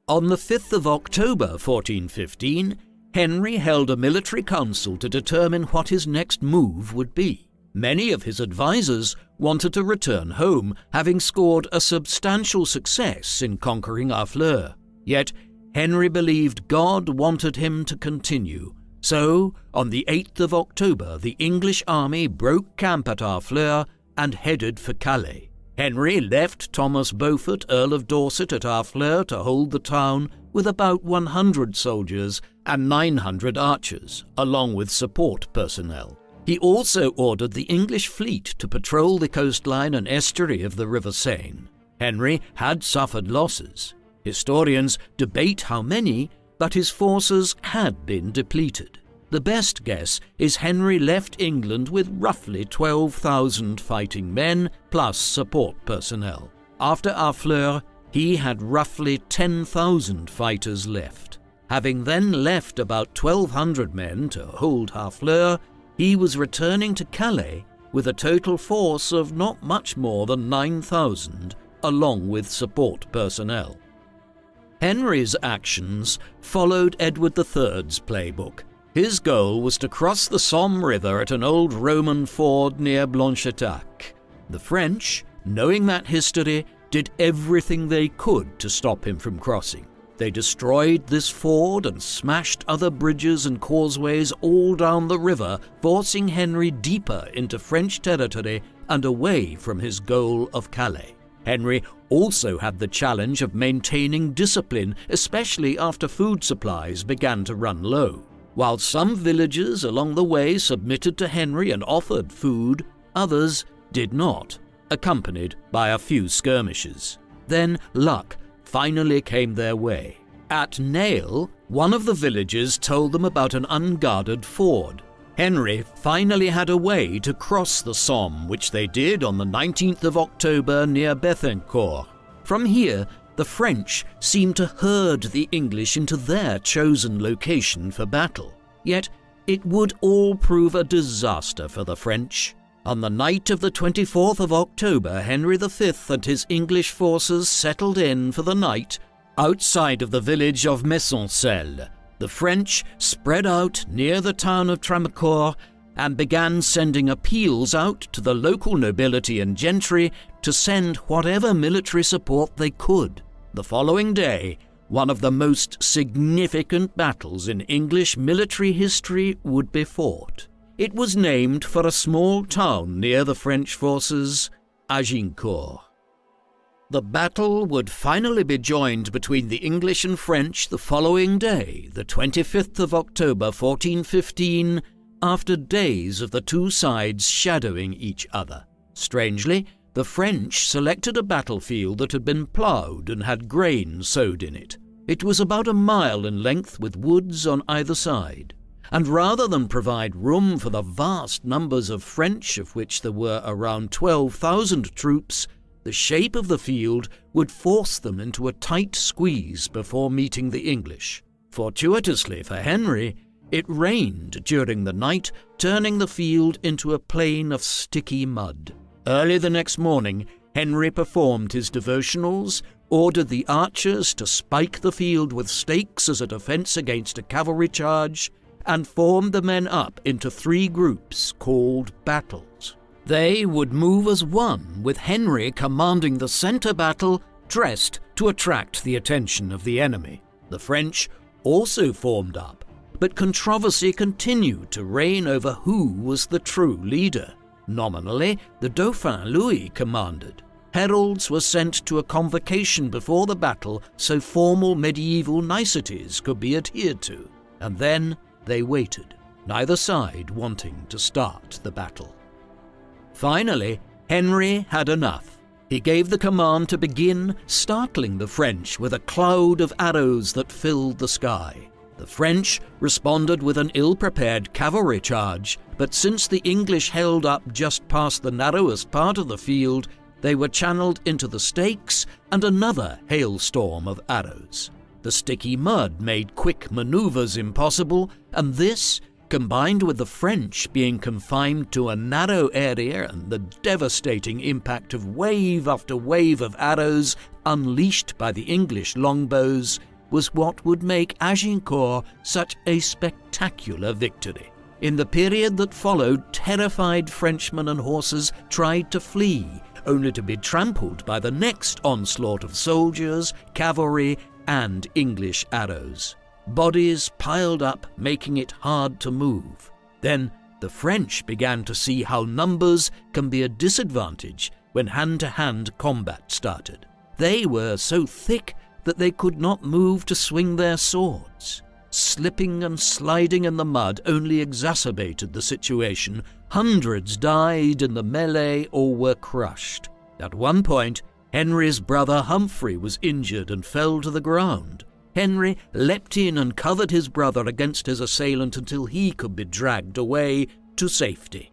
On the 5th of October 1415, Henry held a military council to determine what his next move would be. Many of his advisers wanted to return home, having scored a substantial success in conquering Harfleur. Yet Henry believed God wanted him to continue. So, on the 8th of October, the English army broke camp at Harfleur and headed for Calais. Henry left Thomas Beaufort, Earl of Dorset, at Harfleur to hold the town with about 100 soldiers and 900 archers, along with support personnel. He also ordered the English fleet to patrol the coastline and estuary of the River Seine. Henry had suffered losses. Historians debate how many, but his forces had been depleted. The best guess is Henry left England with roughly 12,000 fighting men plus support personnel. After Harfleur, he had roughly 10,000 fighters left. Having then left about 1,200 men to hold Harfleur, he was returning to Calais with a total force of not much more than 9,000, along with support personnel. Henry's actions followed Edward III's playbook. His goal was to cross the Somme River at an old Roman ford near Blanchetac. The French, knowing that history, did everything they could to stop him from crossing. They destroyed this ford and smashed other bridges and causeways all down the river, forcing Henry deeper into French territory and away from his goal of Calais. Henry also had the challenge of maintaining discipline, especially after food supplies began to run low. While some villages along the way submitted to Henry and offered food, others did not, accompanied by a few skirmishes. Then luck finally came their way. At Nail, one of the villagers told them about an unguarded ford. Henry finally had a way to cross the Somme, which they did on the 19th of October near Bethencourt. From here, the French seemed to herd the English into their chosen location for battle. Yet it would all prove a disaster for the French. On the night of the 24th of October, Henry V and his English forces settled in for the night outside of the village of Maisoncelles. The French spread out near the town of Tramecourt and began sending appeals out to the local nobility and gentry to send whatever military support they could. The following day, one of the most significant battles in English military history would be fought. It was named for a small town near the French forces, Agincourt. The battle would finally be joined between the English and French the following day, the 25th of October 1415, after days of the two sides shadowing each other. Strangely, The French selected a battlefield that had been ploughed and had grain sowed in it. It was about a mile in length with woods on either side, and rather than provide room for the vast numbers of French, of which there were around 12,000 troops, the shape of the field would force them into a tight squeeze before meeting the English. Fortuitously for Henry, it rained during the night, turning the field into a plain of sticky mud. Early the next morning, Henry performed his devotionals, ordered the archers to spike the field with stakes as a defence against a cavalry charge, and formed the men up into three groups called battles. They would move as one, with Henry commanding the centre battle, dressed to attract the attention of the enemy. The French also formed up, but controversy continued to reign over who was the true leader. Nominally, the Dauphin Louis commanded. Heralds were sent to a convocation before the battle so formal medieval niceties could be adhered to, and then they waited, neither side wanting to start the battle. Finally, Henry had enough. He gave the command to begin, startling the French with a cloud of arrows that filled the sky. The French responded with an ill-prepared cavalry charge, but since the English held up just past the narrowest part of the field, they were channeled into the stakes and another hailstorm of arrows. The sticky mud made quick manoeuvres impossible, and this, combined with the French being confined to a narrow area and the devastating impact of wave after wave of arrows unleashed by the English longbows, was what would make Agincourt such a spectacular victory. In the period that followed, terrified Frenchmen and horses tried to flee, only to be trampled by the next onslaught of soldiers, cavalry, and English arrows. Bodies piled up, making it hard to move. Then the French began to see how numbers can be a disadvantage when hand-to-hand combat started. They were so thick that they could not move to swing their swords. Slipping and sliding in the mud only exacerbated the situation. Hundreds died in the melee or were crushed. At one point, Henry's brother Humphrey was injured and fell to the ground. Henry leapt in and covered his brother against his assailant until he could be dragged away to safety.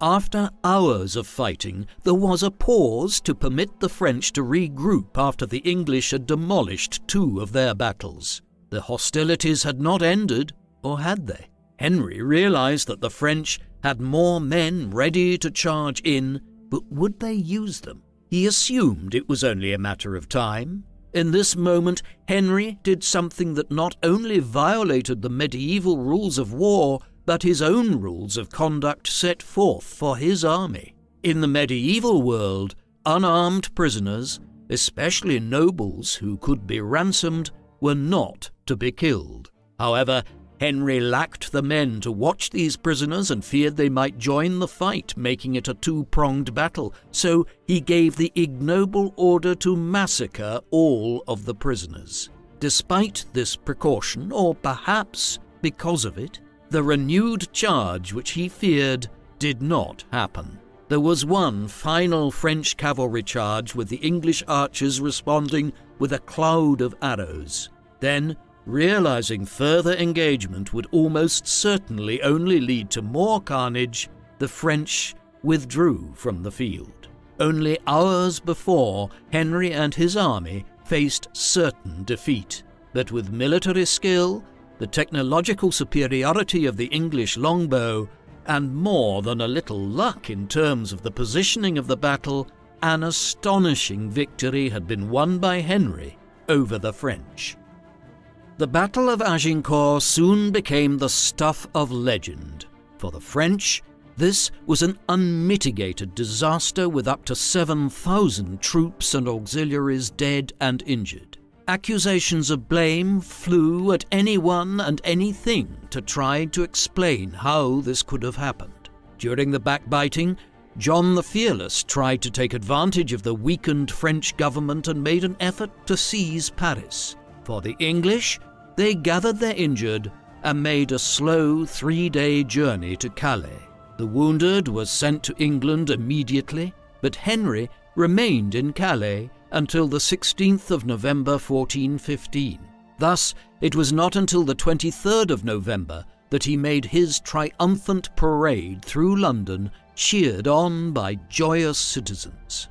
After hours of fighting, there was a pause to permit the French to regroup after the English had demolished two of their battles. The hostilities had not ended, or had they? Henry realised that the French had more men ready to charge in, but would they use them? He assumed it was only a matter of time. In this moment, Henry did something that not only violated the medieval rules of war, but his own rules of conduct set forth for his army. In the medieval world, unarmed prisoners, especially nobles who could be ransomed, were not to be killed. However, Henry lacked the men to watch these prisoners and feared they might join the fight, making it a two-pronged battle, so he gave the ignoble order to massacre all of the prisoners. Despite this precaution, or perhaps because of it, the renewed charge, which he feared, did not happen. There was one final French cavalry charge, with the English archers responding with a cloud of arrows. Then, realizing further engagement would almost certainly only lead to more carnage, the French withdrew from the field. Only hours before, Henry and his army faced certain defeat, but with military skill, the technological superiority of the English longbow, and more than a little luck in terms of the positioning of the battle, an astonishing victory had been won by Henry over the French. The Battle of Agincourt soon became the stuff of legend. For the French, this was an unmitigated disaster with up to 7,000 troops and auxiliaries dead and injured. Accusations of blame flew at anyone and anything to try to explain how this could have happened. During the backbiting, John the Fearless tried to take advantage of the weakened French government and made an effort to seize Paris. For the English, they gathered their injured and made a slow three-day journey to Calais. The wounded were sent to England immediately, but Henry remained in Calais until the 16th of November 1415. Thus, it was not until the 23rd of November that he made his triumphant parade through London, cheered on by joyous citizens.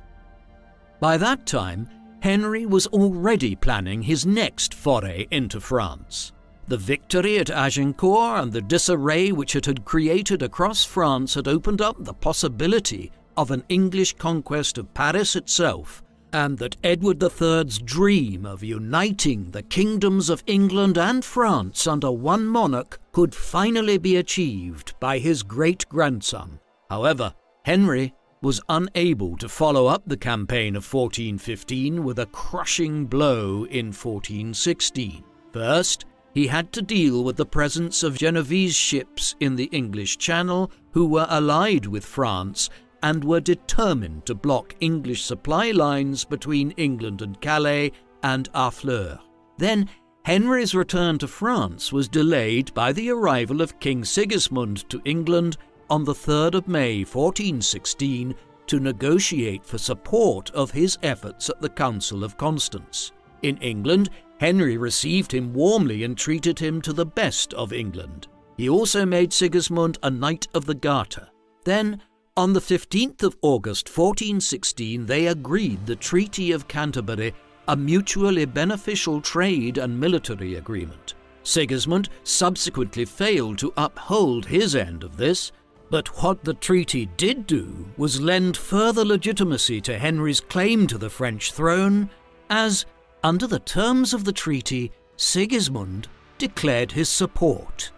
By that time, Henry was already planning his next foray into France. The victory at Agincourt and the disarray which it had created across France had opened up the possibility of an English conquest of Paris itself, and that Edward III's dream of uniting the kingdoms of England and France under one monarch could finally be achieved by his great-grandson. However, Henry was unable to follow up the campaign of 1415 with a crushing blow in 1416. First, he had to deal with the presence of Genoese ships in the English Channel who were allied with France and were determined to block English supply lines between England and Calais and Harfleur. Then, Henry's return to France was delayed by the arrival of King Sigismund to England on the 3rd of May 1416 to negotiate for support of his efforts at the Council of Constance. In England, Henry received him warmly and treated him to the best of England. He also made Sigismund a Knight of the Garter. Then, on the 15th of August 1416, they agreed the Treaty of Canterbury, a mutually beneficial trade and military agreement. Sigismund subsequently failed to uphold his end of this, but what the treaty did do was lend further legitimacy to Henry's claim to the French throne, as, under the terms of the treaty, Sigismund declared his support.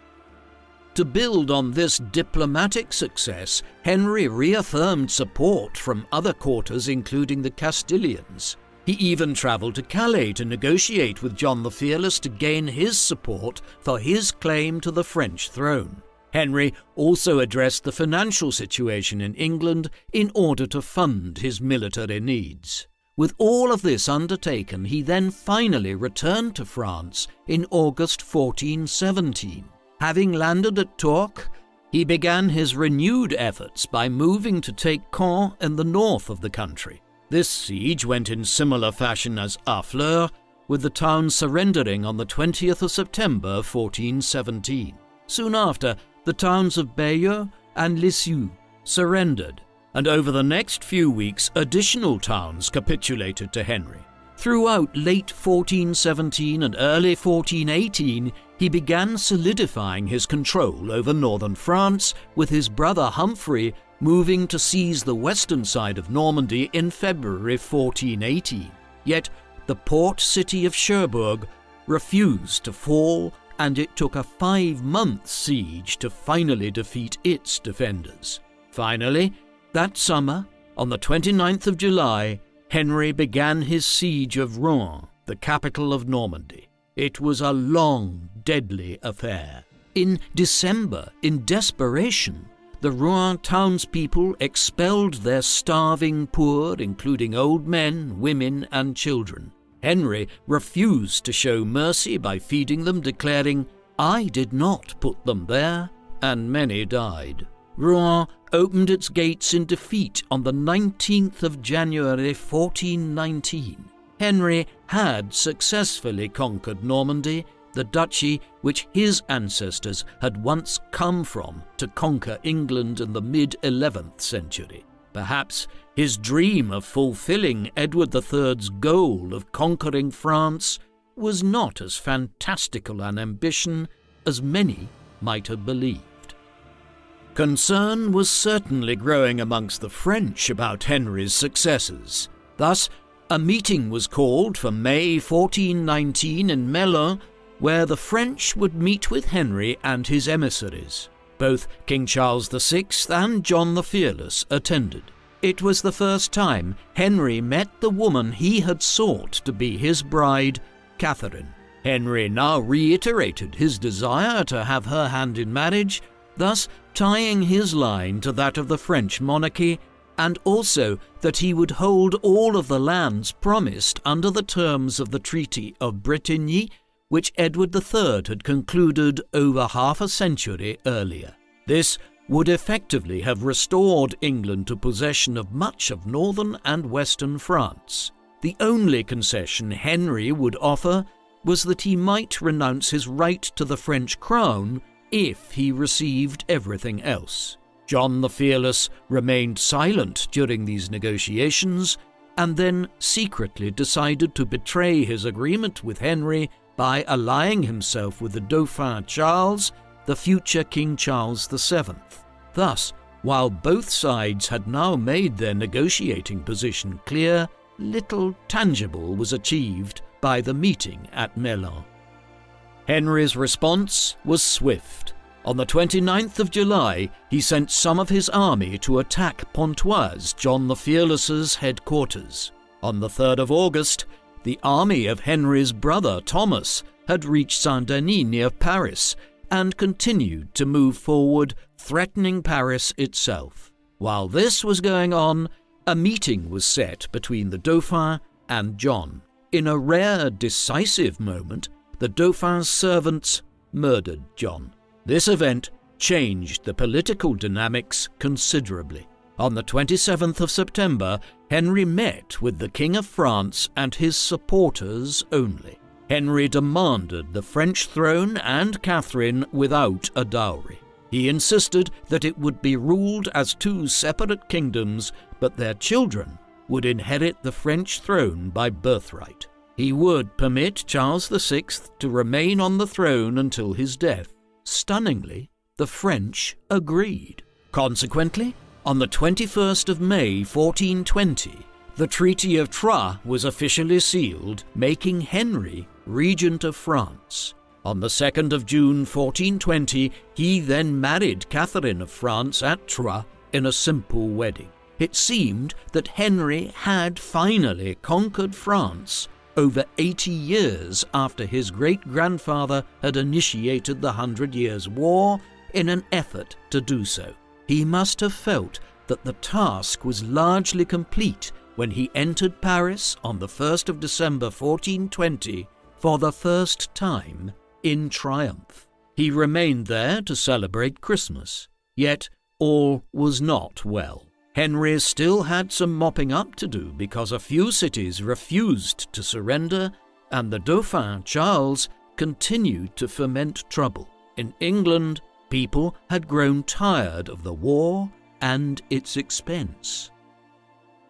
To build on this diplomatic success, Henry reaffirmed support from other quarters, including the Castilians. He even travelled to Calais to negotiate with John the Fearless to gain his support for his claim to the French throne. Henry also addressed the financial situation in England in order to fund his military needs. With all of this undertaken, he then finally returned to France in August 1417. Having landed at Tours, he began his renewed efforts by moving to take Caen in the north of the country. This siege went in similar fashion as Harfleur, with the town surrendering on the 20th of September 1417. Soon after, the towns of Bayeux and Lisieux surrendered, and over the next few weeks additional towns capitulated to Henry. Throughout late 1417 and early 1418, he began solidifying his control over northern France, with his brother Humphrey moving to seize the western side of Normandy in February 1418. Yet the port city of Cherbourg refused to fall, and it took a 5-month siege to finally defeat its defenders. Finally, that summer, on the 29th of July, Henry began his siege of Rouen, the capital of Normandy. It was a long, deadly affair. In December, in desperation, the Rouen townspeople expelled their starving poor, including old men, women, and children. Henry refused to show mercy by feeding them, declaring, "I did not put them there," and many died. Rouen opened its gates in defeat on the 19th of January 1419. Henry had successfully conquered Normandy, the duchy which his ancestors had once come from to conquer England in the mid-11th century. Perhaps his dream of fulfilling Edward III's goal of conquering France was not as fantastical an ambition as many might have believed. Concern was certainly growing amongst the French about Henry's successes. Thus, a meeting was called for May 1419 in Melun, where the French would meet with Henry and his emissaries. Both King Charles VI and John the Fearless attended. It was the first time Henry met the woman he had sought to be his bride, Catherine. Henry now reiterated his desire to have her hand in marriage, thus tying his line to that of the French monarchy, and also that he would hold all of the lands promised under the terms of the Treaty of Bretigny, which Edward III had concluded over half a century earlier. This would effectively have restored England to possession of much of northern and western France. The only concession Henry would offer was that he might renounce his right to the French crown if he received everything else. John the Fearless remained silent during these negotiations and then secretly decided to betray his agreement with Henry by allying himself with the Dauphin Charles, the future King Charles VII. Thus, while both sides had now made their negotiating position clear, little tangible was achieved by the meeting at Melun. Henry's response was swift. On the 29th of July, he sent some of his army to attack Pontoise, John the Fearless's headquarters. On the 3rd of August, the army of Henry's brother Thomas had reached Saint-Denis near Paris and continued to move forward, threatening Paris itself. While this was going on, a meeting was set between the Dauphin and John. In a rare, decisive moment, the Dauphin's servants murdered John. This event changed the political dynamics considerably. On the 27th of September, Henry met with the King of France and his supporters only. Henry demanded the French throne and Catherine without a dowry. He insisted that it would be ruled as two separate kingdoms, but their children would inherit the French throne by birthright. He would permit Charles VI to remain on the throne until his death. Stunningly, the French agreed. Consequently, on the 21st of May 1420, the Treaty of Troyes was officially sealed, making Henry regent of France. On the 2nd of June 1420, he then married Catherine of France at Troyes in a simple wedding. It seemed that Henry had finally conquered France over 80 years after his great-grandfather had initiated the 100 Years' War in an effort to do so. He must have felt that the task was largely complete when he entered Paris on the 1st of December 1420 for the first time in triumph. He remained there to celebrate Christmas, yet all was not well. Henry still had some mopping up to do because a few cities refused to surrender and the Dauphin Charles continued to foment trouble. In England, people had grown tired of the war and its expense.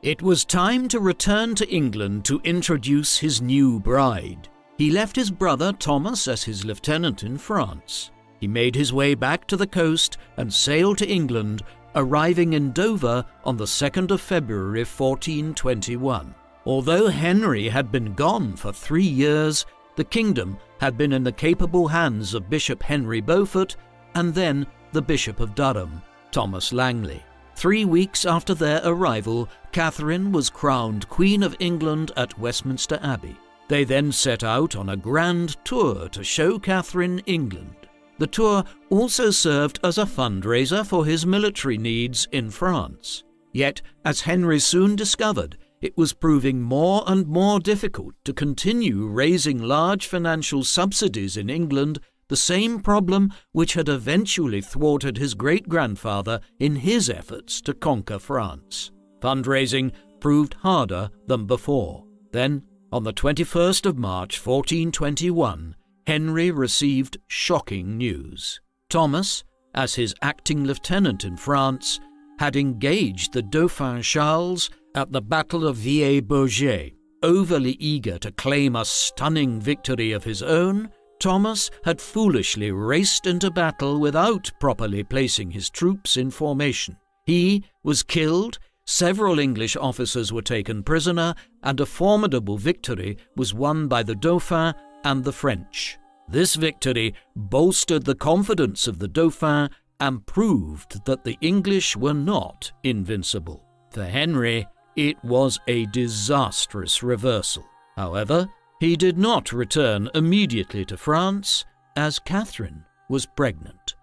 It was time to return to England to introduce his new bride. He left his brother Thomas as his lieutenant in France. He made his way back to the coast and sailed to England, arriving in Dover on the 2nd of February 1421. Although Henry had been gone for 3 years, the kingdom had been in the capable hands of Bishop Henry Beaufort and then the Bishop of Durham, Thomas Langley. 3 weeks after their arrival, Catherine was crowned Queen of England at Westminster Abbey. They then set out on a grand tour to show Catherine England. The tour also served as a fundraiser for his military needs in France. Yet, as Henry soon discovered, it was proving more and more difficult to continue raising large financial subsidies in England, the same problem which had eventually thwarted his great-grandfather in his efforts to conquer France. Fundraising proved harder than before. Then, on the 21st of March 1421, Henry received shocking news. Thomas, as his acting lieutenant in France, had engaged the Dauphin Charles at the Battle of Villers-Bourget. Overly eager to claim a stunning victory of his own, Thomas had foolishly raced into battle without properly placing his troops in formation. He was killed, several English officers were taken prisoner, and a formidable victory was won by the Dauphin and the French. This victory bolstered the confidence of the Dauphin and proved that the English were not invincible. For Henry, it was a disastrous reversal. However, he did not return immediately to France, as Catherine was pregnant.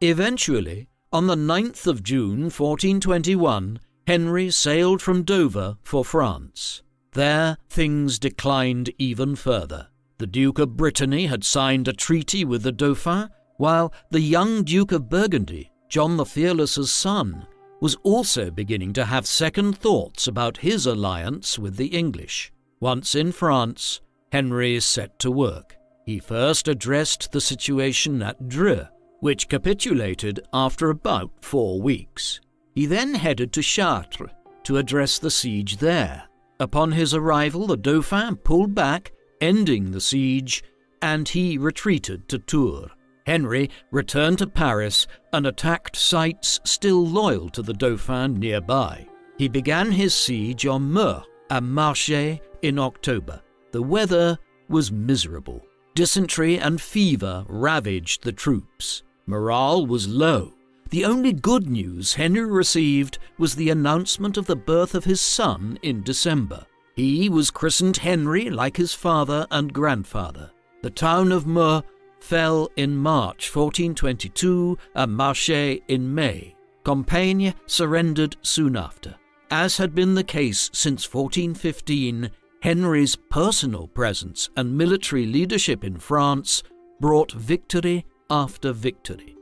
Eventually, on the 9th of June 1421, Henry sailed from Dover for France. There, things declined even further. The Duke of Brittany had signed a treaty with the Dauphin, while the young Duke of Burgundy John the Fearless's son, was also beginning to have second thoughts about his alliance with the English. Once in France, Henry set to work. He first addressed the situation at Dreux, which capitulated after about 4 weeks. He then headed to Chartres to address the siege there. Upon his arrival, the Dauphin pulled back, ending the siege, and he retreated to Tours. Henry returned to Paris and attacked sites still loyal to the Dauphin nearby. He began his siege on Meaux and Marche in October. The weather was miserable. Dysentery and fever ravaged the troops. Morale was low. The only good news Henry received was the announcement of the birth of his son in December. He was christened Henry like his father and grandfather. The town of Meaux fell in March 1422 and Marche in May. Compiègne surrendered soon after. As had been the case since 1415, Henry's personal presence and military leadership in France brought victory after victory.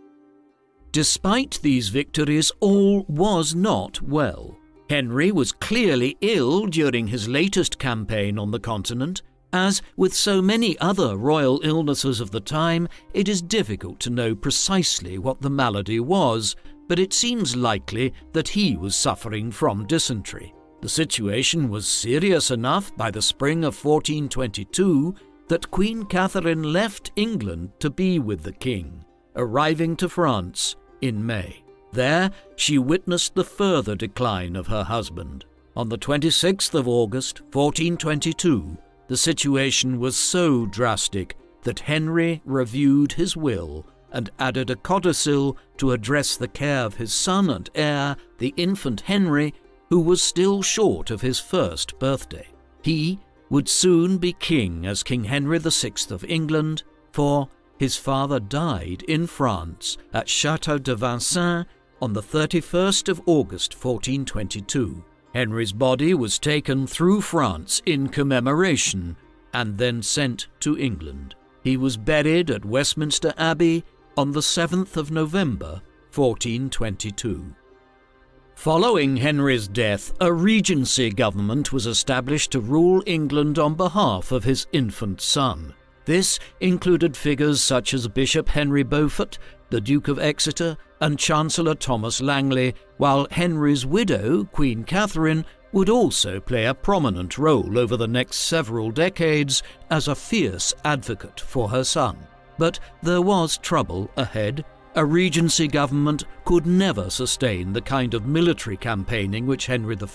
Despite these victories, all was not well. Henry was clearly ill during his latest campaign on the continent. As with so many other royal illnesses of the time, it is difficult to know precisely what the malady was, but it seems likely that he was suffering from dysentery. The situation was serious enough by the spring of 1422 that Queen Catherine left England to be with the king, arriving to France in May. There, she witnessed the further decline of her husband. On the 26th of August, 1422, the situation was so drastic that Henry reviewed his will and added a codicil to address the care of his son and heir, the infant Henry, who was still short of his first birthday. He would soon be king as King Henry VI of England, for his father died in France at Chateau de Vincennes on the 31st of August 1422. Henry's body was taken through France in commemoration and then sent to England. He was buried at Westminster Abbey on the 7th of November 1422. Following Henry's death, a regency government was established to rule England on behalf of his infant son. This included figures such as Bishop Henry Beaufort, the Duke of Exeter, and Chancellor Thomas Langley, while Henry's widow, Queen Catherine, would also play a prominent role over the next several decades as a fierce advocate for her son. But there was trouble ahead. A regency government could never sustain the kind of military campaigning which Henry V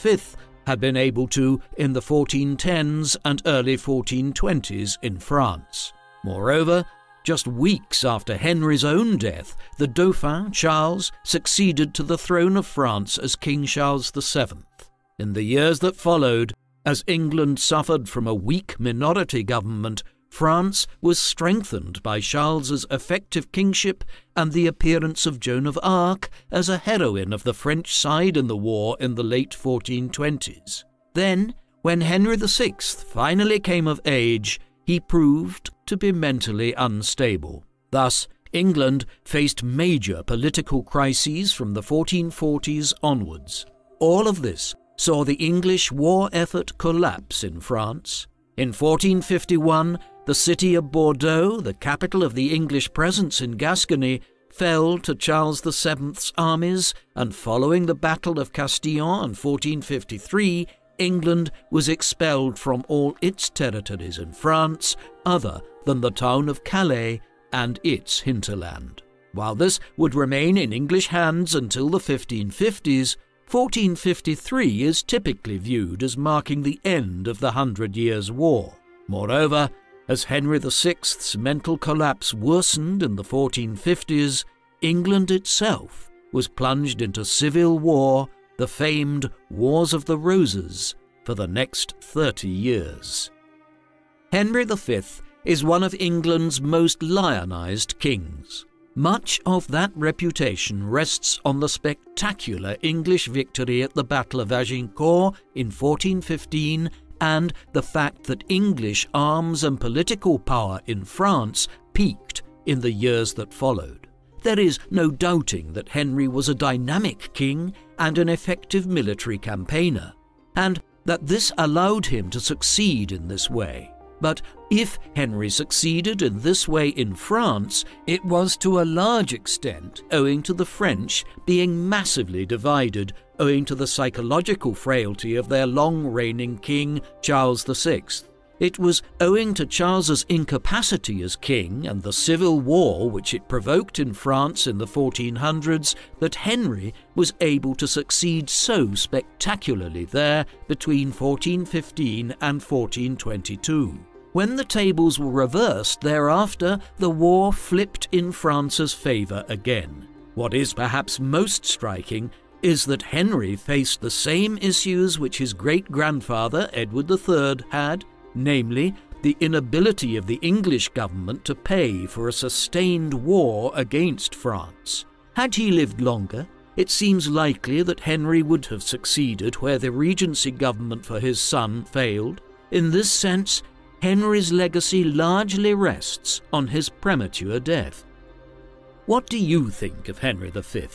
had been able to in the 1410s and early 1420s in France. Moreover, just weeks after Henry's own death, the Dauphin, Charles, succeeded to the throne of France as King Charles VII. In the years that followed, as England suffered from a weak minority government, France was strengthened by Charles's effective kingship and the appearance of Joan of Arc as a heroine of the French side in the war in the late 1420s. Then, when Henry VI finally came of age, he proved to be mentally unstable. Thus, England faced major political crises from the 1440s onwards. All of this saw the English war effort collapse in France. In 1451, the city of Bordeaux, the capital of the English presence in Gascony, fell to Charles VII's armies, and following the Battle of Castillon in 1453, England was expelled from all its territories in France other than the town of Calais and its hinterland. While this would remain in English hands until the 1550s, 1453 is typically viewed as marking the end of the 100 Years' War. Moreover, as Henry VI's mental collapse worsened in the 1450s, England itself was plunged into civil war, the famed Wars of the Roses, for the next 30 years. Henry V is one of England's most lionized kings. Much of that reputation rests on the spectacular English victory at the Battle of Agincourt in 1415 and the fact that English arms and political power in France peaked in the years that followed. There is no doubting that Henry was a dynamic king and an effective military campaigner, and that this allowed him to succeed in this way. But if Henry succeeded in this way in France, it was to a large extent owing to the French being massively divided owing to the psychological frailty of their long-reigning king, Charles VI. It was owing to Charles's incapacity as king and the civil war which it provoked in France in the 1400s that Henry was able to succeed so spectacularly there between 1415 and 1422. When the tables were reversed thereafter, the war flipped in France's favour again. What is perhaps most striking is that Henry faced the same issues which his great-grandfather, Edward III, had, namely, the inability of the English government to pay for a sustained war against France. Had he lived longer, it seems likely that Henry would have succeeded where the regency government for his son failed. In this sense, Henry's legacy largely rests on his premature death. What do you think of Henry V?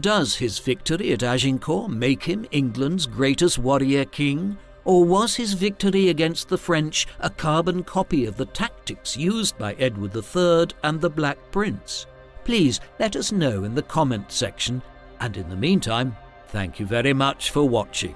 Does his victory at Agincourt make him England's greatest warrior king? Or was his victory against the French a carbon copy of the tactics used by Edward III and the Black Prince? Please let us know in the comment section, and in the meantime, thank you very much for watching.